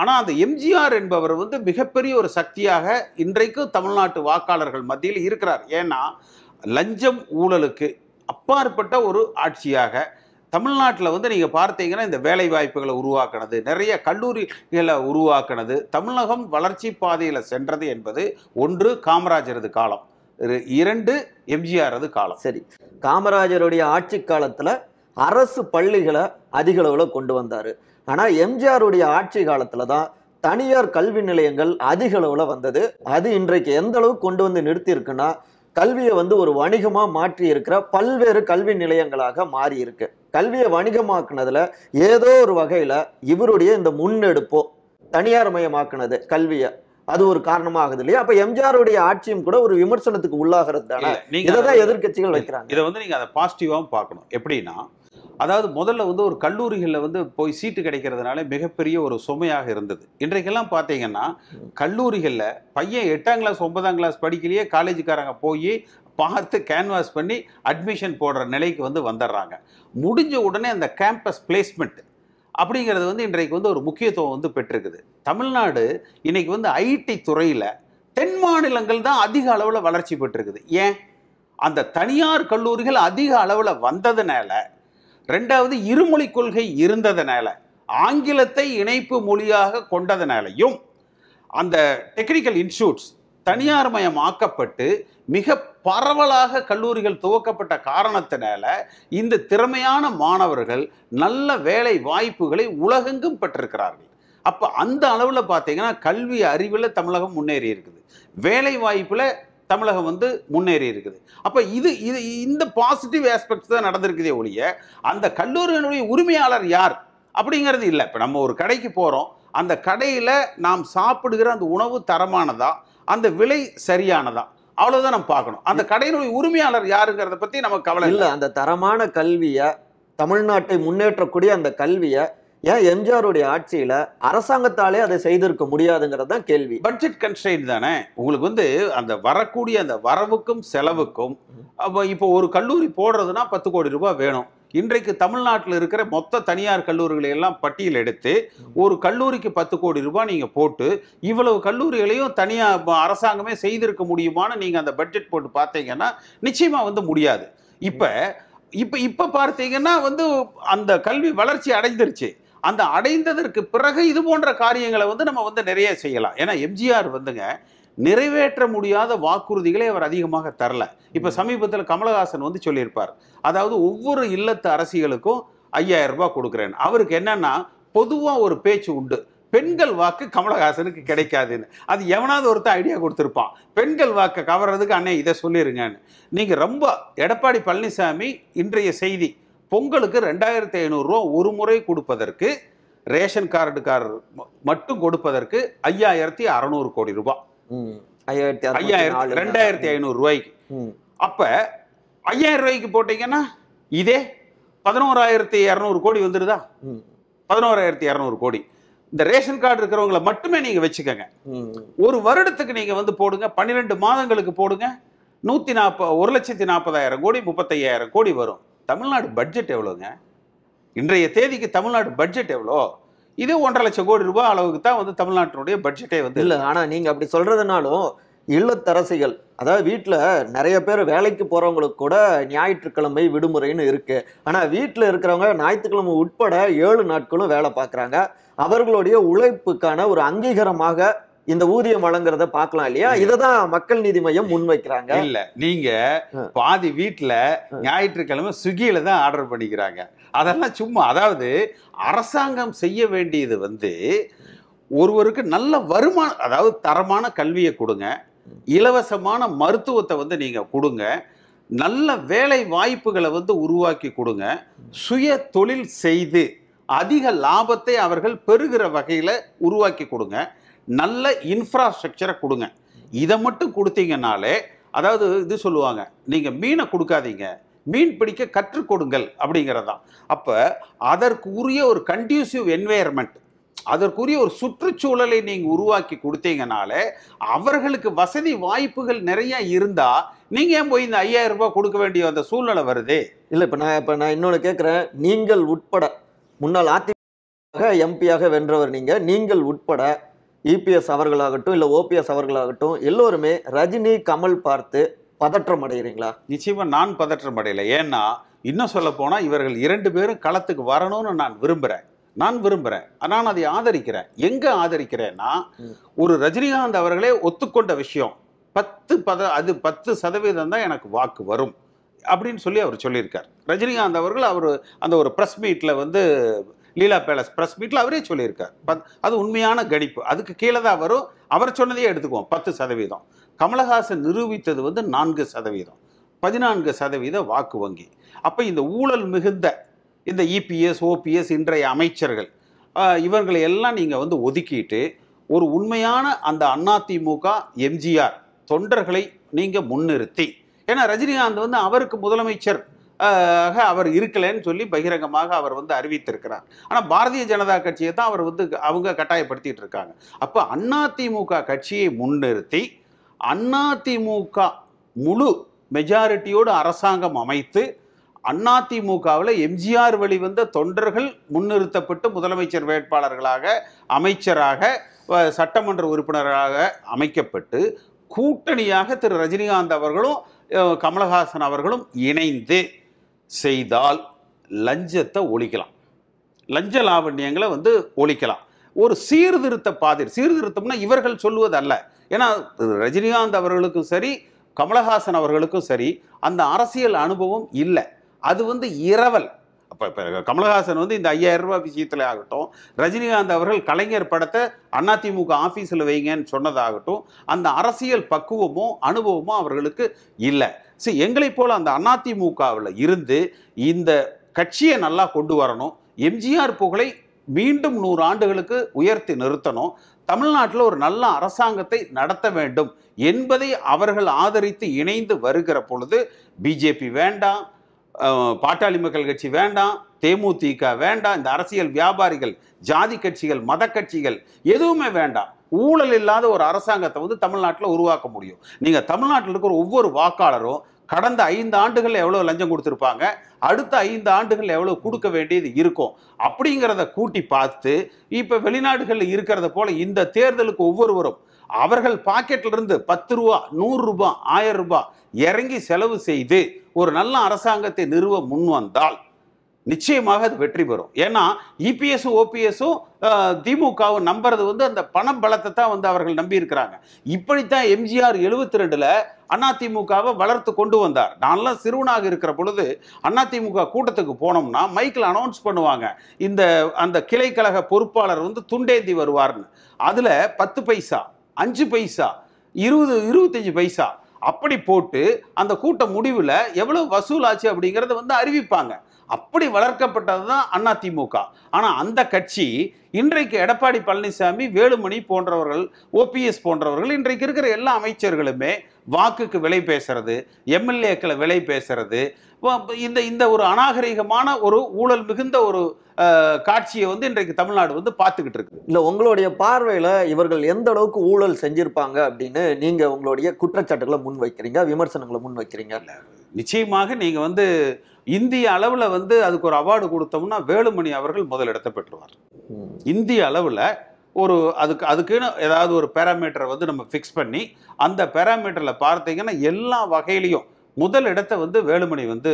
ஆனால் அந்த எம்ஜிஆர் என்பவர் வந்து மிகப்பெரிய ஒரு சக்தியாக இன்றைக்கும் தமிழ்நாட்டு வாக்காளர்கள் மத்தியில் இருக்கிறார். ஏன்னா லஞ்சம் ஊழலுக்கு அப்பாற்பட்ட ஒரு ஆட்சியாக தமிழ்நாட்டில் வந்து நீங்கள் பார்த்தீங்கன்னா இந்த வேலை வாய்ப்புகளை உருவாக்கினது, நிறைய கல்லூரிகளை உருவாக்கினது, தமிழகம் வளர்ச்சி பாதையில் சென்றது என்பது ஒன்று காமராஜரது காலம், இரண்டு எம்ஜிஆரது காலம். சரி, காமராஜருடைய ஆட்சி காலத்தில் அரசு பள்ளிகளை அதிக அளவில் கொண்டு வந்தார். ஆனால் எம்ஜிஆருடைய ஆட்சி காலத்தில் தான் தனியார் கல்வி நிலையங்கள் அதிக அளவில் வந்தது. அது இன்றைக்கு எந்த அளவுக்கு கொண்டு வந்து நிறுத்தியிருக்குன்னா, கல்வியை வந்து ஒரு வணிகமாக மாற்றி இருக்கிற பல்வேறு கல்வி நிலையங்களாக மாறி இருக்கு. கல்வியை வணிகமாக்குனதுல ஏதோ ஒரு வகையில் இவருடைய இந்த முன்னெடுப்போ தனியார் மயமாக்குனது கல்வியை, அது ஒரு காரணமாகுது இல்லையா? அப்ப எம்ஜிஆருடைய ஆட்சியும் கூட ஒரு விமர்சனத்துக்கு உள்ளாகிறது தானே. இதைதான் எதிர்கட்சிகள் வைக்கிறாங்க. இதை வந்து நீங்க அதை பாசிட்டிவாகவும் பார்க்கணும். எப்படின்னா, அதாவது முதல்ல வந்து ஒரு கல்லூரிகளில் வந்து போய் சீட்டு கிடைக்கிறதுனால மிகப்பெரிய ஒரு சுமையாக இருந்தது. இன்றைக்கெல்லாம் பார்த்தீங்கன்னா கல்லூரிகளில் பையன் எட்டாம் கிளாஸ் ஒன்பதாம் கிளாஸ் படிக்கலையே காலேஜுக்காரங்க போய் பார்த்து கேன்வாஸ் பண்ணி அட்மிஷன் போடுற நிலைக்கு வந்து வந்துடுறாங்க. முடிஞ்ச உடனே அந்த கேம்பஸ் பிளேஸ்மெண்ட் அப்படிங்கிறது வந்து இன்றைக்கு வந்து ஒரு முக்கியத்துவம் வந்து பெற்றிருக்குது. தமிழ்நாடு இன்றைக்கி வந்து ஐடி துறையில் தென் மாநிலங்கள் தான் அதிக அளவில் வளர்ச்சி பெற்றிருக்குது. ஏன்? அந்த தனியார் கல்லூரிகள் அதிக அளவில் வந்ததுனால, ரெண்டாவது இருமொழி கொள்கை இருந்ததுனால, ஆங்கிலத்தை இணைப்பு மொழியாக கொண்டதுனாலையும், அந்த டெக்னிக்கல் இன்ஸ்டியூட்ஸ் தனியார்மயம் ஆக்கப்பட்டு மிக பரவலாக கல்லூரிகள் துவக்கப்பட்ட காரணத்தினால இந்த திறமையான மாணவர்கள் நல்ல வேலை வாய்ப்புகளை உலகெங்கும் பெற்றிருக்கிறார்கள். அப்போ அந்த அளவில் பார்த்தீங்கன்னா கல்வி அறிவில் தமிழகம் முன்னேறி இருக்குது, வேலை வாய்ப்பில் தமிழகம் வந்து முன்னேறி இருக்குது. அப்போ இது இது இந்த பாசிட்டிவ் ஆஸ்பெக்ட்ஸ் தான் நடந்திருக்குதே ஒழிய அந்த கல்லூரியினுடைய உரிமையாளர் யார் அப்படிங்கிறது இல்லை. இப்போ நம்ம ஒரு கடைக்கு போகிறோம், அந்த கடையில் நாம் சாப்பிடுகிற அந்த உணவு தரமானதா, அந்த விலை சரியானதா, அவ்வளோதான் நம்ம பார்க்கணும். அந்த கடையினுடைய உரிமையாளர் யாருங்கிறத பற்றி நமக்கு கவலை இல்லை. அந்த தரமான கல்வியை, தமிழ்நாட்டை முன்னேற்றக்கூடிய அந்த கல்வியை ஏன் எம்ஜிஆருடைய ஆட்சியில் அரசாங்கத்தாலே அதை செய்திருக்க முடியாதுங்கிறது தான் கேள்வி. பட்ஜெட் கன்ஸ்ட்ரெயின்ட் தானே உங்களுக்கு வந்து. அந்த வரக்கூடிய அந்த வரவுக்கும் செலவுக்கும் இப்போ ஒரு கல்லூரி போடுறதுன்னா பத்து கோடி ரூபாய் வேணும். இன்றைக்கு தமிழ்நாட்டில் இருக்கிற மொத்த தனியார் கல்லூரிகளை எல்லாம் பட்டியல் எடுத்து ஒரு கல்லூரிக்கு பத்து கோடி ரூபாய் நீங்கள் போட்டு இவ்வளவு கல்லூரிகளையும் தனியாக அரசாங்கமே செய்திருக்க முடியுமான்னு நீங்கள் அந்த பட்ஜெட் போட்டு பார்த்தீங்கன்னா நிச்சயமாக வந்து முடியாது. இப்போ இப்போ இப்போ பார்த்தீங்கன்னா வந்து அந்த கல்வி வளர்ச்சி அடைந்துருச்சு. அந்த அடைந்ததற்கு பிறகு இது போன்ற காரியங்களை வந்து நம்ம வந்து நிறைய செய்யலாம். ஏன்னா எம்ஜிஆர் வந்துங்க நிறைவேற்ற முடியாத வாக்குறுதிகளை அவர் அதிகமாக தரல. இப்போ சமீபத்தில் கமலஹாசன் வந்து சொல்லியிருப்பார், அதாவது ஒவ்வொரு இல்லத்து அரசியலுக்கும் ஐயாயிரம் ரூபாய் கொடுக்குறேன்னு. அவருக்கு என்னன்னா பொதுவாக ஒரு பேச்சு உண்டு, பெண்கள் வாக்கு கமலஹாசனுக்கு கிடைக்காதுன்னு. அது எவனாவது ஒருத்தர் ஐடியா கொடுத்துருப்பான், பெண்கள் வாக்கை கவர்றதுக்கு அண்ணே இதை சொல்லிடுங்கன்னு. நீங்கள் ரொம்ப எடப்பாடி பழனிசாமி இன்றைய செய்தி, பொங்கலுக்கு ரெண்டாயிரத்தி ஐநூறுரூவா ஒரு முறை கொடுப்பதற்கு, ரேஷன் கார்டுக்காரர் மட்டும் கொடுப்பதற்கு ஐயாயிரத்தி அறநூறு கோடி ரூபாய், ஐயாயிரத்தி ரெண்டாயிரத்தி ஐநூறு ரூபாய்க்கு. அப்ப ஐயாயிரம் ரூபாய்க்கு போட்டீங்கன்னா இதே பதினோராயிரத்தி இரநூறு கோடி வந்துடுதா? பதினோராயிரத்தி இரநூறு கோடி இந்த ரேஷன் கார்டு இருக்கிறவங்களை மட்டுமே நீங்க வச்சுக்கோங்க. ஒரு வருடத்துக்கு நீங்க வந்து போடுங்க, பன்னிரெண்டு மாதங்களுக்கு போடுங்க, நூத்தி நாற்பது ஒரு லட்சத்தி நாற்பதாயிரம் கோடி முப்பத்தையாயிரம் கோடி வரும். தமிழ்நாடு பட்ஜெட் எவ்வளோங்க? இன்றைய தேதிக்கு தமிழ்நாடு பட்ஜெட் எவ்வளோ? இது ஒன்றரை லட்சம் கோடி ரூபாய் அளவுக்கு தான் வந்து தமிழ்நாட்டினுடைய பட்ஜெட்டே வந்து இல்லை. ஆனால் நீங்கள் அப்படி சொல்கிறதுனாலும் இல்லத்தரசிகள், அதாவது வீட்டில் நிறைய பேர் வேலைக்கு போகிறவங்களுக்கு கூட ஞாயிற்றுக்கிழமை விடுமுறைன்னு இருக்குது. ஆனால் வீட்டில் இருக்கிறவங்க ஞாயிற்றுக்கிழமை உட்பட ஏழு நாட்களும் வேலை பார்க்குறாங்க. அவர்களுடைய உழைப்புக்கான ஒரு அங்கீகாரமாக இந்த ஊதியம் வழங்குறத பார்க்கலாம் இல்லையா? இததான் மக்கள் நீதி மையம் முன்வைக்கிறாங்க. இல்ல, நீங்க பாதி வீட்டுல ஞாயிற்றுக்கிழமை ஸ்விக்கியில தான் ஆர்டர் பண்ணிக்கிறாங்க. அதெல்லாம் சும்மா, அதாவது அரசாங்கம் செய்ய வேண்டியது வந்து ஒருவருக்கு நல்ல வருமானம், அதாவது தரமான கல்வியை கொடுங்க, இலவசமான மருத்துவத்தை வந்து நீங்க கொடுங்க, நல்ல வேலை வாய்ப்புகளை வந்து உருவாக்கி கொடுங்க, சுய தொழில் செய்து அதிக லாபத்தை அவர்கள் பெறுகிற வகையில உருவாக்கி கொடுங்க, நல்ல இன்ஃப்ராஸ்ட்ரக்சரை கொடுங்க. இதை மட்டும் கொடுத்தீங்கனாலே, அதாவது இது சொல்லுவாங்க, நீங்கள் மீனை கொடுக்காதீங்க, மீன் பிடிக்க கற்றுக் கொடுங்கள் அப்படிங்கிறதான். அப்போ அதற்கு உரிய ஒரு கண்டியூசிவ் என்வைரன்மெண்ட், அதற்குரிய ஒரு சுற்றுச்சூழலை நீங்கள் உருவாக்கி கொடுத்தீங்கனாலே அவர்களுக்கு வசதி வாய்ப்புகள் நிறையா இருந்தால் நீங்கள் ஏன் போய் இந்த ஐயாயிரம் ரூபாய் கொடுக்க வேண்டிய அந்த சூழ்நிலை வருது இல்லை? இப்போ நான் இப்போ நான் இன்னொன்று கேட்குறேன், நீங்கள் உட்பட முன்னாள் அதிமுக எம்பியாக வென்றவர் நீங்கள் நீங்கள் உட்பட இபிஎஸ் அவர்களாகட்டும் இல்லை ஓபிஎஸ் அவர்களாகட்டும் எல்லோருமே ரஜினி கமல் பார்த்து பதற்றம் அடைகிறீங்களா? நிச்சயமா நான் பதற்றம் அடையலை. ஏன்னா இன்னும் சொல்ல போனா இவர்கள் இரண்டு பேரும் களத்துக்கு வரணும்னு நான் விரும்புறேன் நான் விரும்புகிறேன் நான் அதை ஆதரிக்கிறேன். எங்கே ஆதரிக்கிறேன்னா, ஒரு ரஜினிகாந்த் அவர்களே ஒத்துக்கொண்ட விஷயம், பத்து பத அது பத்து சதவீதம் தான் எனக்கு வாக்கு வரும் அப்படின்னு சொல்லி அவர் சொல்லியிருக்கார். ரஜினிகாந்த் அவர்கள் அவர் அந்த ஒரு ப்ரெஸ் மீட்டில் வந்து லீலா பேலஸ் ப்ரெஸ் மீட்டில் அவரே சொல்லியிருக்கார். பத் அது உண்மையான கணிப்பு, அதுக்கு கீழே தான் வரும். அவர் சொன்னதையே எடுத்துக்குவோம், பத்து சதவீதம். கமலஹாசன் நிரூபித்தது வந்து நான்கு சதவீதம், பதினான்கு சதவீத வாக்கு வங்கி. அப்போ இந்த ஊழல் மிகுந்த இந்த இபிஎஸ் ஓபிஎஸ் இன்றைய அமைச்சர்கள் இவர்களை எல்லாம் நீங்கள் வந்து ஒதுக்கிட்டு ஒரு உண்மையான அந்த அதிமுக எம்ஜிஆர் தொண்டர்களை நீங்கள் முன்னிறுத்தி, ஏன்னா ரஜினிகாந்த் வந்து அவருக்கு முதலமைச்சர் அவர் இருக்கலைன்னு சொல்லி பகிரங்கமாக அவர் வந்து அறிவித்திருக்கிறார். ஆனால் பாரதிய ஜனதா கட்சியை தான் அவர் வந்து அவங்க கட்டாயப்படுத்திட்டு இருக்காங்க. அப்போ அதிமுக கட்சியை முன்னிறுத்தி அதிமுக முழு மெஜாரிட்டியோடு அரசாங்கம் அமைத்து அதிமுகவில் எம்ஜிஆர் வழிவந்த தொண்டர்கள் முன்னிறுத்தப்பட்டு முதலமைச்சர் வேட்பாளர்களாக, அமைச்சராக, சட்டமன்ற உறுப்பினராக அமைக்கப்பட்டு கூட்டணியாக திரு ரஜினிகாந்த் அவர்களும் கமலஹாசன் அவர்களும் இணைந்து செய்தால் லஞ்சத்தை ஒழிக்கலாம், லஞ்ச லாவண்யங்களை வந்து ஒழிக்கலாம். ஒரு சீர்திருத்த பாதை, சீர்திருத்தம்னா இவர்கள் சொல்லுவதல்ல. ஏன்னா ரஜினிகாந்த் அவர்களுக்கும் சரி கமலஹாசன் அவர்களுக்கும் சரி அந்த அரசியல் அனுபவம் இல்லை, அது வந்து இரவல். அப்போ இப்போ கமலஹாசன் வந்து இந்த ஐயாயிரம் ரூபாய் விஷயத்தில் ஆகட்டும், ரஜினிகாந்த் அவர்கள் கலைஞர் படத்தை அதிமுக ஆஃபீஸில் வைங்கன்னு சொன்னதாகட்டும், அந்த அரசியல் பக்குவமோ அனுபவமோ அவர்களுக்கு இல்லை. சரி, எங்களை போல் அந்த அதிமுகவில் இருந்து இந்த கட்சியை நல்லா கொண்டு வரணும், எம்ஜிஆர் புகழை மீண்டும் நூறு ஆண்டுகளுக்கு உயர்த்தி நிறுத்தணும், தமிழ்நாட்டில் ஒரு நல்ல அரசாங்கத்தை நடத்த வேண்டும் என்பதை அவர்கள் ஆதரித்து இணைந்து வருகிற பொழுது பிஜேபி வேண்டாம், பாட்டாளி மக்கள் கட்சி வேண்டாம், தேமுதிக வேண்டாம், இந்த அரசியல் வியாபாரிகள், ஜாதி கட்சிகள், மத கட்சிகள் எதுவுமே வேண்டாம். ஊழல் இல்லாத ஒரு அரசாங்கத்தை வந்து தமிழ்நாட்டில் உருவாக்க முடியும். நீங்கள் தமிழ்நாட்டில் இருக்கிற ஒவ்வொரு வாக்காளரும் கடந்த ஐந்து ஆண்டுகள் எவ்வளோ லஞ்சம் கொடுத்துருப்பாங்க, அடுத்த ஐந்து ஆண்டுகள் எவ்வளோ கொடுக்க வேண்டியது இருக்கும் அப்படிங்கிறத கூட்டி பார்த்து, இப்போ வெளிநாடுகளில் இருக்கிறத போல் இந்த தேர்தலுக்கு ஒவ்வொருவரும் அவர்கள் பாக்கெட்டிலிருந்து பத்து ரூபா நூறு ரூபா ஆயிரம் ரூபாய் இறங்கி செலவு செய்து ஒரு நல்ல அரசாங்கத்தை நிறுவ முன் வந்தால் நிச்சயமாக அது வெற்றி பெறும். ஏன்னா இபிஎஸும் ஓபிஎஸும் திமுகவும் நம்புறது வந்து அந்த பணம் பலத்தை தான் வந்து அவர்கள் நம்பியிருக்கிறாங்க. இப்படித்தான் எம்ஜிஆர் எழுபத்தி ரெண்டுல அதிமுகவை வளர்த்து கொண்டு வந்தார். நான்லாம் சிறுவனாக இருக்கிற பொழுது அதிமுக கூட்டத்துக்கு போனோம்னா மைக்கில் அனௌன்ஸ் பண்ணுவாங்க, இந்த அந்த கிளைக்கழக பொறுப்பாளர் வந்து துண்டேந்தி வருவார்னு. அதுல பத்து பைசா அஞ்சு பைசா இருபது இருபத்தஞ்சு பைசா அப்படி போட்டு அந்த கூட்ட முடிவில் எவ்வளோ வசூலாச்சு அப்படிங்கிறத வந்து அறிவிப்பாங்க. அப்படி வளர்க்கப்பட்டது தான் அதிமுக. ஆனால் அந்த கட்சி இன்றைக்கு எடப்பாடி பழனிசாமி, வேலுமணி போன்றவர்கள், ஓபிஎஸ் போன்றவர்கள், இன்றைக்கு இருக்கிற எல்லா அமைச்சர்களுமே வாக்குக்கு விலை பேசுறது, எம்எல்ஏக்களை விலை பேசுறது, இந்த இந்த ஒரு அநாகரிகமான ஒரு ஊழல் மிகுந்த ஒரு காட்சியை வந்து இன்றைக்கு தமிழ்நாடு வந்து பார்த்துக்கிட்டு இருக்குது. இல்லை, உங்களுடைய பார்வையில் இவர்கள் எந்த அளவுக்கு ஊழல் செஞ்சுருப்பாங்க அப்படின்னு நீங்கள் உங்களுடைய குற்றச்சாட்டுகளை முன்வைக்கிறீங்க, விமர்சனங்களை முன்வைக்கிறீங்க. இல்லை, நிச்சயமாக நீங்கள் வந்து இந்திய அளவில் வந்து அதுக்கு ஒரு அவார்டு கொடுத்தோம்னா வேலுமணி அவர்கள் முதலிடத்தை பெற்றுவார். இந்திய அளவில் ஒரு அதுக்கு அதுக்குன்னு ஏதாவது ஒரு பேராமீட்டரை வந்து நம்ம ஃபிக்ஸ் பண்ணி அந்த பேராமீட்டரில் பார்த்தீங்கன்னா எல்லா வகையிலையும் முதல் இடத்தை வந்து வேலுமணி வந்து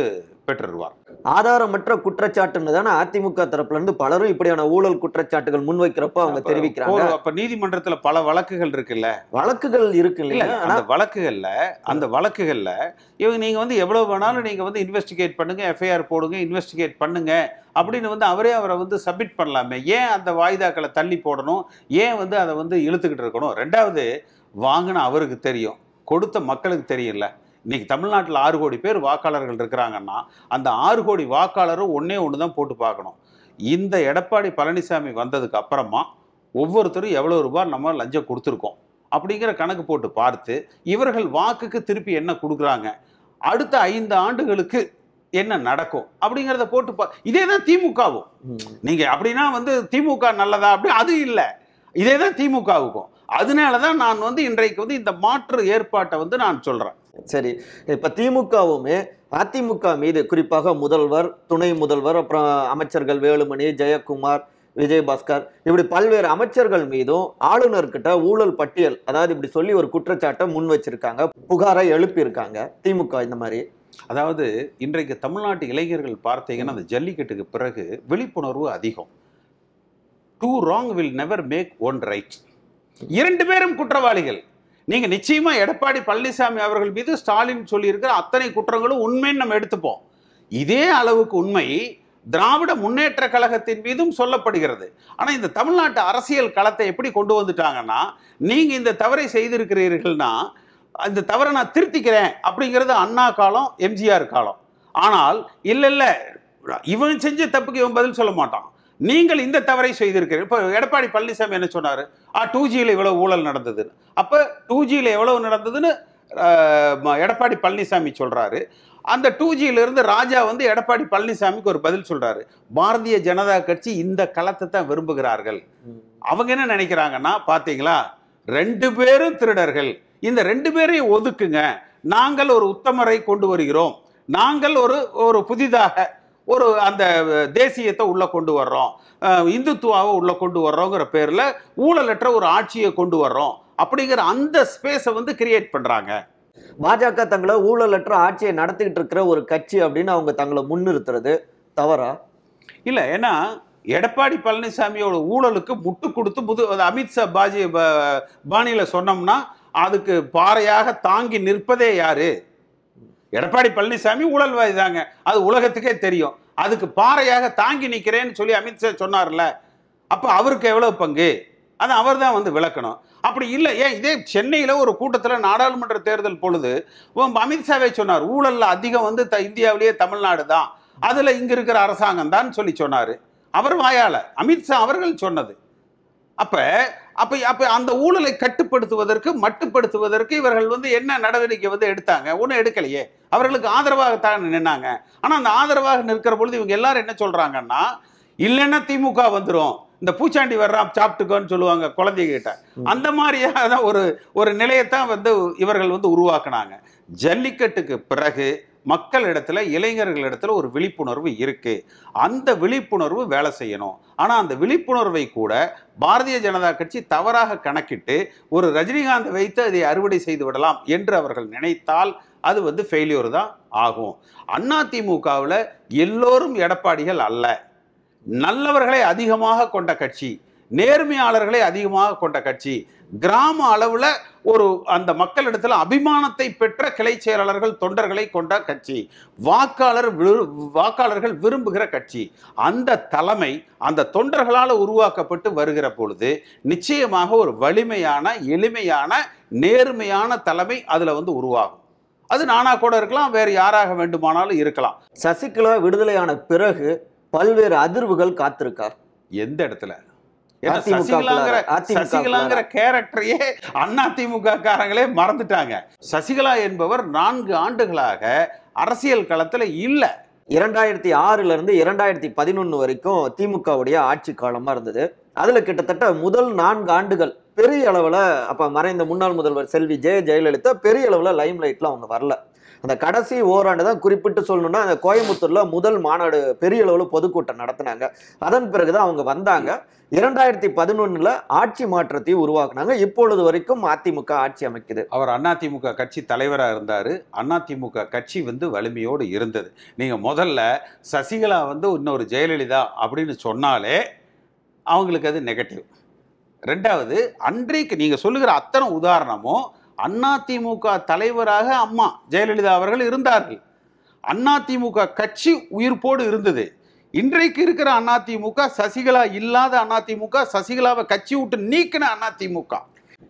பெற்றுருவார். ஆதாரமற்ற குற்றச்சாட்டுன்னு தானே அதிமுக தரப்புல இருந்து பலரும் இப்படியான ஊழல் குற்றச்சாட்டுகள் முன்வைக்கிறப்ப அவங்க தெரிவிக்கிறாங்க. அப்ப நீதிமன்றத்துல பல வழக்குகள் இருக்குல்ல, வழக்குகள் இருக்குல்ல, அந்த வழக்குகள்ல அந்த வழக்குகள்ல இவங்க நீங்க வந்து எவ்வளவு வேணாலும் நீங்க வந்து இன்வெஸ்டிகேட் பண்ணுங்க, எஃப்ஐஆர் போடுங்க, இன்வெஸ்டிகேட் பண்ணுங்க அப்படின்னு வந்து அவரே அவரை வந்து சப்மிட் பண்ணலாமே. ஏன் அந்த வாய்தாக்களை தள்ளி போடணும், ஏன் வந்து அதை வந்து இழுத்துக்கிட்டு இருக்கணும்? ரெண்டாவது, வாங்கின அவருக்கு தெரியும், கொடுத்த மக்களுக்கு தெரியல. இன்னைக்கு தமிழ்நாட்டில் ஆறு கோடி பேர் வாக்காளர்கள் இருக்கிறாங்கன்னா அந்த ஆறு கோடி வாக்காளரும் ஒன்றே ஒன்று தான் போட்டு பார்க்கணும். இந்த எடப்பாடி பழனிசாமி வந்ததுக்கு அப்புறமா ஒவ்வொருத்தரும் எவ்வளோ ரூபாய் நம்ம லஞ்சம் கொடுத்துருக்கோம் அப்படிங்கிற கணக்கு போட்டு பார்த்து இவர்கள் வாக்குக்கு திருப்பி என்ன கொடுக்குறாங்க, அடுத்த ஐந்து ஆண்டுகளுக்கு என்ன நடக்கும் அப்படிங்கிறத போட்டு பா. இதே தான் திமுகவும். நீங்கள் அப்படின்னா வந்து திமுக நல்லதா அப்படி அது இல்லை, இதே தான் திமுகவுக்கும். அதனால தான் நான் வந்து இன்றைக்கு வந்து இந்த மாற்று ஏற்பாட்டை வந்து நான் சொல்கிறேன். சரி, இப்போ திமுகவுமே அதிமுக மீது குறிப்பாக முதல்வர், துணை முதல்வர், அப்புறம் அமைச்சர்கள் வேலுமணி, ஜெயக்குமார், Vijay Bhaskar, இப்படி பல்வேறு அமைச்சர்கள் மீதும் ஆளுநர்கிட்ட ஊழல் பட்டியல் அதாவது இப்படி சொல்லி ஒரு குற்றச்சாட்டை முன் வச்சிருக்காங்க புகாரை எழுப்பி இருக்காங்க திமுக இந்த மாதிரி அதாவது இன்றைக்கு தமிழ்நாட்டு இளைஞர்கள் பார்த்தீங்கன்னா அந்த ஜல்லிக்கட்டுக்கு பிறகு விழிப்புணர்வு அதிகம் Two wrong will never make one right இரண்டு பேரும் குற்றவாளிகள் நீங்க நிச்சயமா எடப்பாடி பழனிசாமி அவர்கள் மீது ஸ்டாலின் சொல்லி இருக்கிற அத்தனை குற்றங்களும் உண்மைன்னு நம்ம எடுத்துப்போம் இதே அளவுக்கு உண்மை திராவிட முன்னேற்ற கழகத்தின் மீதும் சொல்லப்படுகிறது ஆனா இந்த தமிழ்நாட்டு அரசியல் களத்தை எப்படி கொண்டு வந்துட்டாங்கன்னா நீங்க இந்த தவறை செய்திருக்கிறீர்கள்னா இந்த தவறை நான் திருத்திக்கிறேன் அப்படிங்கிறது அண்ணா காலம் எம்ஜிஆர் காலம் ஆனால் இல்ல இல்ல இவன் செஞ்ச தப்புக்கு இவன் பதில் சொல்ல மாட்டான் நீங்கள் இந்த தவறை செய்திருக்கிறீர்கள் இப்போ எடப்பாடி பழனிசாமி என்ன சொன்னாரு ஆ டூ ஜி ல இவ்வளவு ஊழல் நடந்தது அப்ப டூ ஜி ல எவ்வளவு நடந்ததுன்னு எடப்பாடி பழனிசாமி சொல்றாரு அந்த டூ ஜி ல இருந்து ராஜா வந்து எடப்பாடி பழனிசாமிக்கு ஒரு பதில் சொல்றாரு பாரதிய ஜனதா கட்சி இந்த களத்தை தான் விரும்புகிறார்கள் அவங்க என்ன நினைக்கிறாங்கன்னா பாத்தீங்களா ரெண்டு பேரும் திருடர்கள் இந்த ரெண்டு பேரையும் ஒதுக்குங்க நாங்கள் ஒரு உத்தமரை கொண்டு வருகிறோம் நாங்கள் ஒரு ஒரு புதிதாக ஒரு அந்த தேசியத்தை உள்ள கொண்டு வர்றோம் இந்துத்துவாவை உள்ள கொண்டு வர்றோம்ங்கற பேர்ல ஊழலற்ற ஒரு ஆட்சியை கொண்டு வர்றோம் அப்படிங்கற அந்த ஸ்பேஸை வந்து கிரியேட் பண்றாங்க பாஜக தங்கள ஊழலற்ற ஆட்சியை நடத்திட்டு இருக்கிற ஒரு கட்சி அப்படினு அவங்க தங்கள முன்னிறுத்துறது தவறா இல்ல ஏன்னா எடப்பாடி பழனிசாமியோட ஊழலுக்கு முட்டு கொடுத்து அமித்ஷா பாஜி பாணியில சொன்னோம்னா அதுக்கு பாறையாக தாங்கி நிற்பதே யாரு எடப்பாடி பழனிசாமி ஊழல்வாதி தாங்க அது உலகத்துக்கே தெரியும் அதுக்கு பாறையாக தாங்கி நிக்கிறேன்னு சொல்லி அமித்ஷா சொன்னார்ல அப்ப அவருக்கு எவ்வளவு பங்கு அது அவர் தான் வந்து விளக்கணும் அப்படி இல்லை ஏன் இதே சென்னையில ஒரு கூட்டத்தில் நாடாளுமன்ற தேர்தல் பொழுது அமித்ஷாவே சொன்னார் ஊழல்ல அதிகம் வந்து இந்தியாவிலேயே தமிழ்நாடு தான் அதுல இங்க இருக்கிற அரசாங்கம் தான் சொல்லி சொன்னாரு அவர் வாயால அமித்ஷா அவர்கள் சொன்னது அப்ப அப்ப அப்ப அந்த ஊழலை கட்டுப்படுத்துவதற்கு மட்டுப்படுத்துவதற்கு இவர்கள் வந்து என்ன நடவடிக்கை வந்து எடுத்தாங்க ஒன்றும் எடுக்கலையே அவர்களுக்கு ஆதரவாகத்தான் நின்னாங்க ஆனா அந்த ஆதரவாக நிற்கிற பொழுது இவங்க எல்லாரும் என்ன சொல்றாங்கன்னா இல்லைன்னா திமுக வந்துடும் இந்த பூச்சாண்டி வர்றான் சாப்பிட்டுக்கோன்னு சொல்லுவாங்க குழந்தைகிட்ட அந்த மாதிரியான ஒரு ஒரு நிலையத்தான் வந்து இவர்கள் வந்து உருவாக்குனாங்க ஜல்லிக்கட்டுக்கு பிறகு மக்களிடத்துல இளைஞர்களிடத்துல ஒரு விழிப்புணர்வு இருக்கு அந்த விழிப்புணர்வு வேலை செய்யணும் ஆனா அந்த விழிப்புணர்வை கூட பாரதிய ஜனதா கட்சி தவறாக கணக்கிட்டு ஒரு ரஜினிகாந்த் வைத்து அதை அறுவடை செய்து விடலாம் என்று அவர்கள் நினைத்தால் அது வந்து ஃபெயிலியர் தான் ஆகும் அதிமுகவுல எல்லோரும் எடப்பாடிகள் அல்ல நல்லவர்களை அதிகமாக கொண்ட கட்சி நேர்மையாளர்களை அதிகமாக கொண்ட கட்சி கிராம அளவுல ஒரு அந்த மக்களிடத்துல அபிமானத்தை பெற்ற கிளை செயலாளர்கள் தொண்டர்களை கொண்ட கட்சி வாக்காளர் வாக்காளர்கள் விரும்புகிற கட்சி அந்த தலைமை அந்த தொண்டர்களால் உருவாக்கப்பட்டு வருகிற பொழுது நிச்சயமாக ஒரு வலிமையான எளிமையான நேர்மையான தலைமை அதுல வந்து உருவாகும் அது நானா கூட இருக்கலாம் வேறு யாராக வேண்டுமானாலும் இருக்கலாம் சசிகலா விடுதலையான பிறகு பல்வேறு அதிர்வுகள் காத்திருக்கார் எந்த இடத்துல சசிகலாங்கிற கேரக்டரையே அதிமுக காரங்களே மறந்துட்டாங்க சசிகலா என்பவர் நான்கு ஆண்டுகளாக அரசியல் களத்துல இல்ல இரண்டாயிரத்தி ஆறுல இருந்து இரண்டாயிரத்தி பதினொன்னு வரைக்கும் திமுகவுடைய ஆட்சி காலமா இருந்தது அதுல கிட்டத்தட்ட முதல் நான்கு ஆண்டுகள் பெரிய அளவுல அப்ப மறைந்த முன்னாள் முதல்வர் செல்வி ஜெய ஜெயலலிதா பெரிய அளவுல லைம் லைட்ல அவங்க வரல அந்த கடைசி ஓராண்டு தான் குறிப்பிட்டு சொல்லணும்னா அந்த கோயம்புத்தூர்ல முதல் மாநாடு பெரிய அளவில் பொதுக்கூட்டம் நடத்தினாங்க அதன் பிறகுதான் அவங்க வந்தாங்க இரண்டாயிரத்தி பதினொன்னுல ஆட்சி மாற்றத்தை உருவாக்குனாங்க இப்பொழுது வரைக்கும் அதிமுக ஆட்சி அமைக்குது அவர் அதிமுக கட்சி தலைவராக இருந்தாரு அதிமுக கட்சி வந்து வலிமையோடு இருந்தது நீங்க முதல்ல சசிகலா வந்து இன்னொரு ஜெயலலிதா அப்படின்னு சொன்னாலே அவங்களுக்கு அது நெகட்டிவ் ரெண்டாவது அன்றைக்கு நீங்க சொல்லுகிற அத்தனை உதாரணமும் அதிமுக தலைவராக அம்மா ஜெயலலிதா அவர்கள் இருந்தார்கள் அதிமுக கட்சி உயிர்ப்போடு இருந்தது இன்றைக்கு இருக்கிற அதிமுக சசிகலா இல்லாத அதிமுக சசிகலாவை கட்சி விட்டு நீக்கின அதிமுக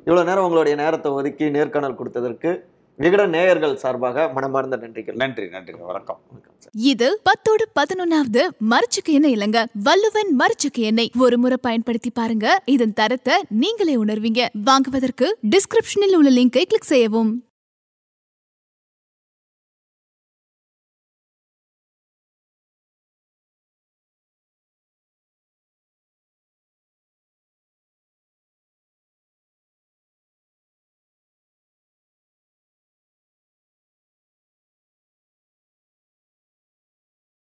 இவ்வளவு நேரம் உங்களுடைய நேரத்தை ஒதுக்கி நேர்காணல் கொடுத்ததற்கு விகடன் நேயர்கள் சார்பாக மனமார்ந்த நன்றிகள் நன்றி நன்றி வணக்கம் இது பத்தோடு பதினொன்னாவது மரச்சுக்கு எண்ணெய் இல்லங்க வல்லுவன் மரச்சுக்கு எண்ணெய் ஒரு முறை பயன்படுத்தி பாருங்க இதன் தரத்தை நீங்களே உணர்வீங்க வாங்குவதற்கு டிஸ்கிரிப்ஷனில் உள்ள லிங்கை கிளிக் செய்யவும்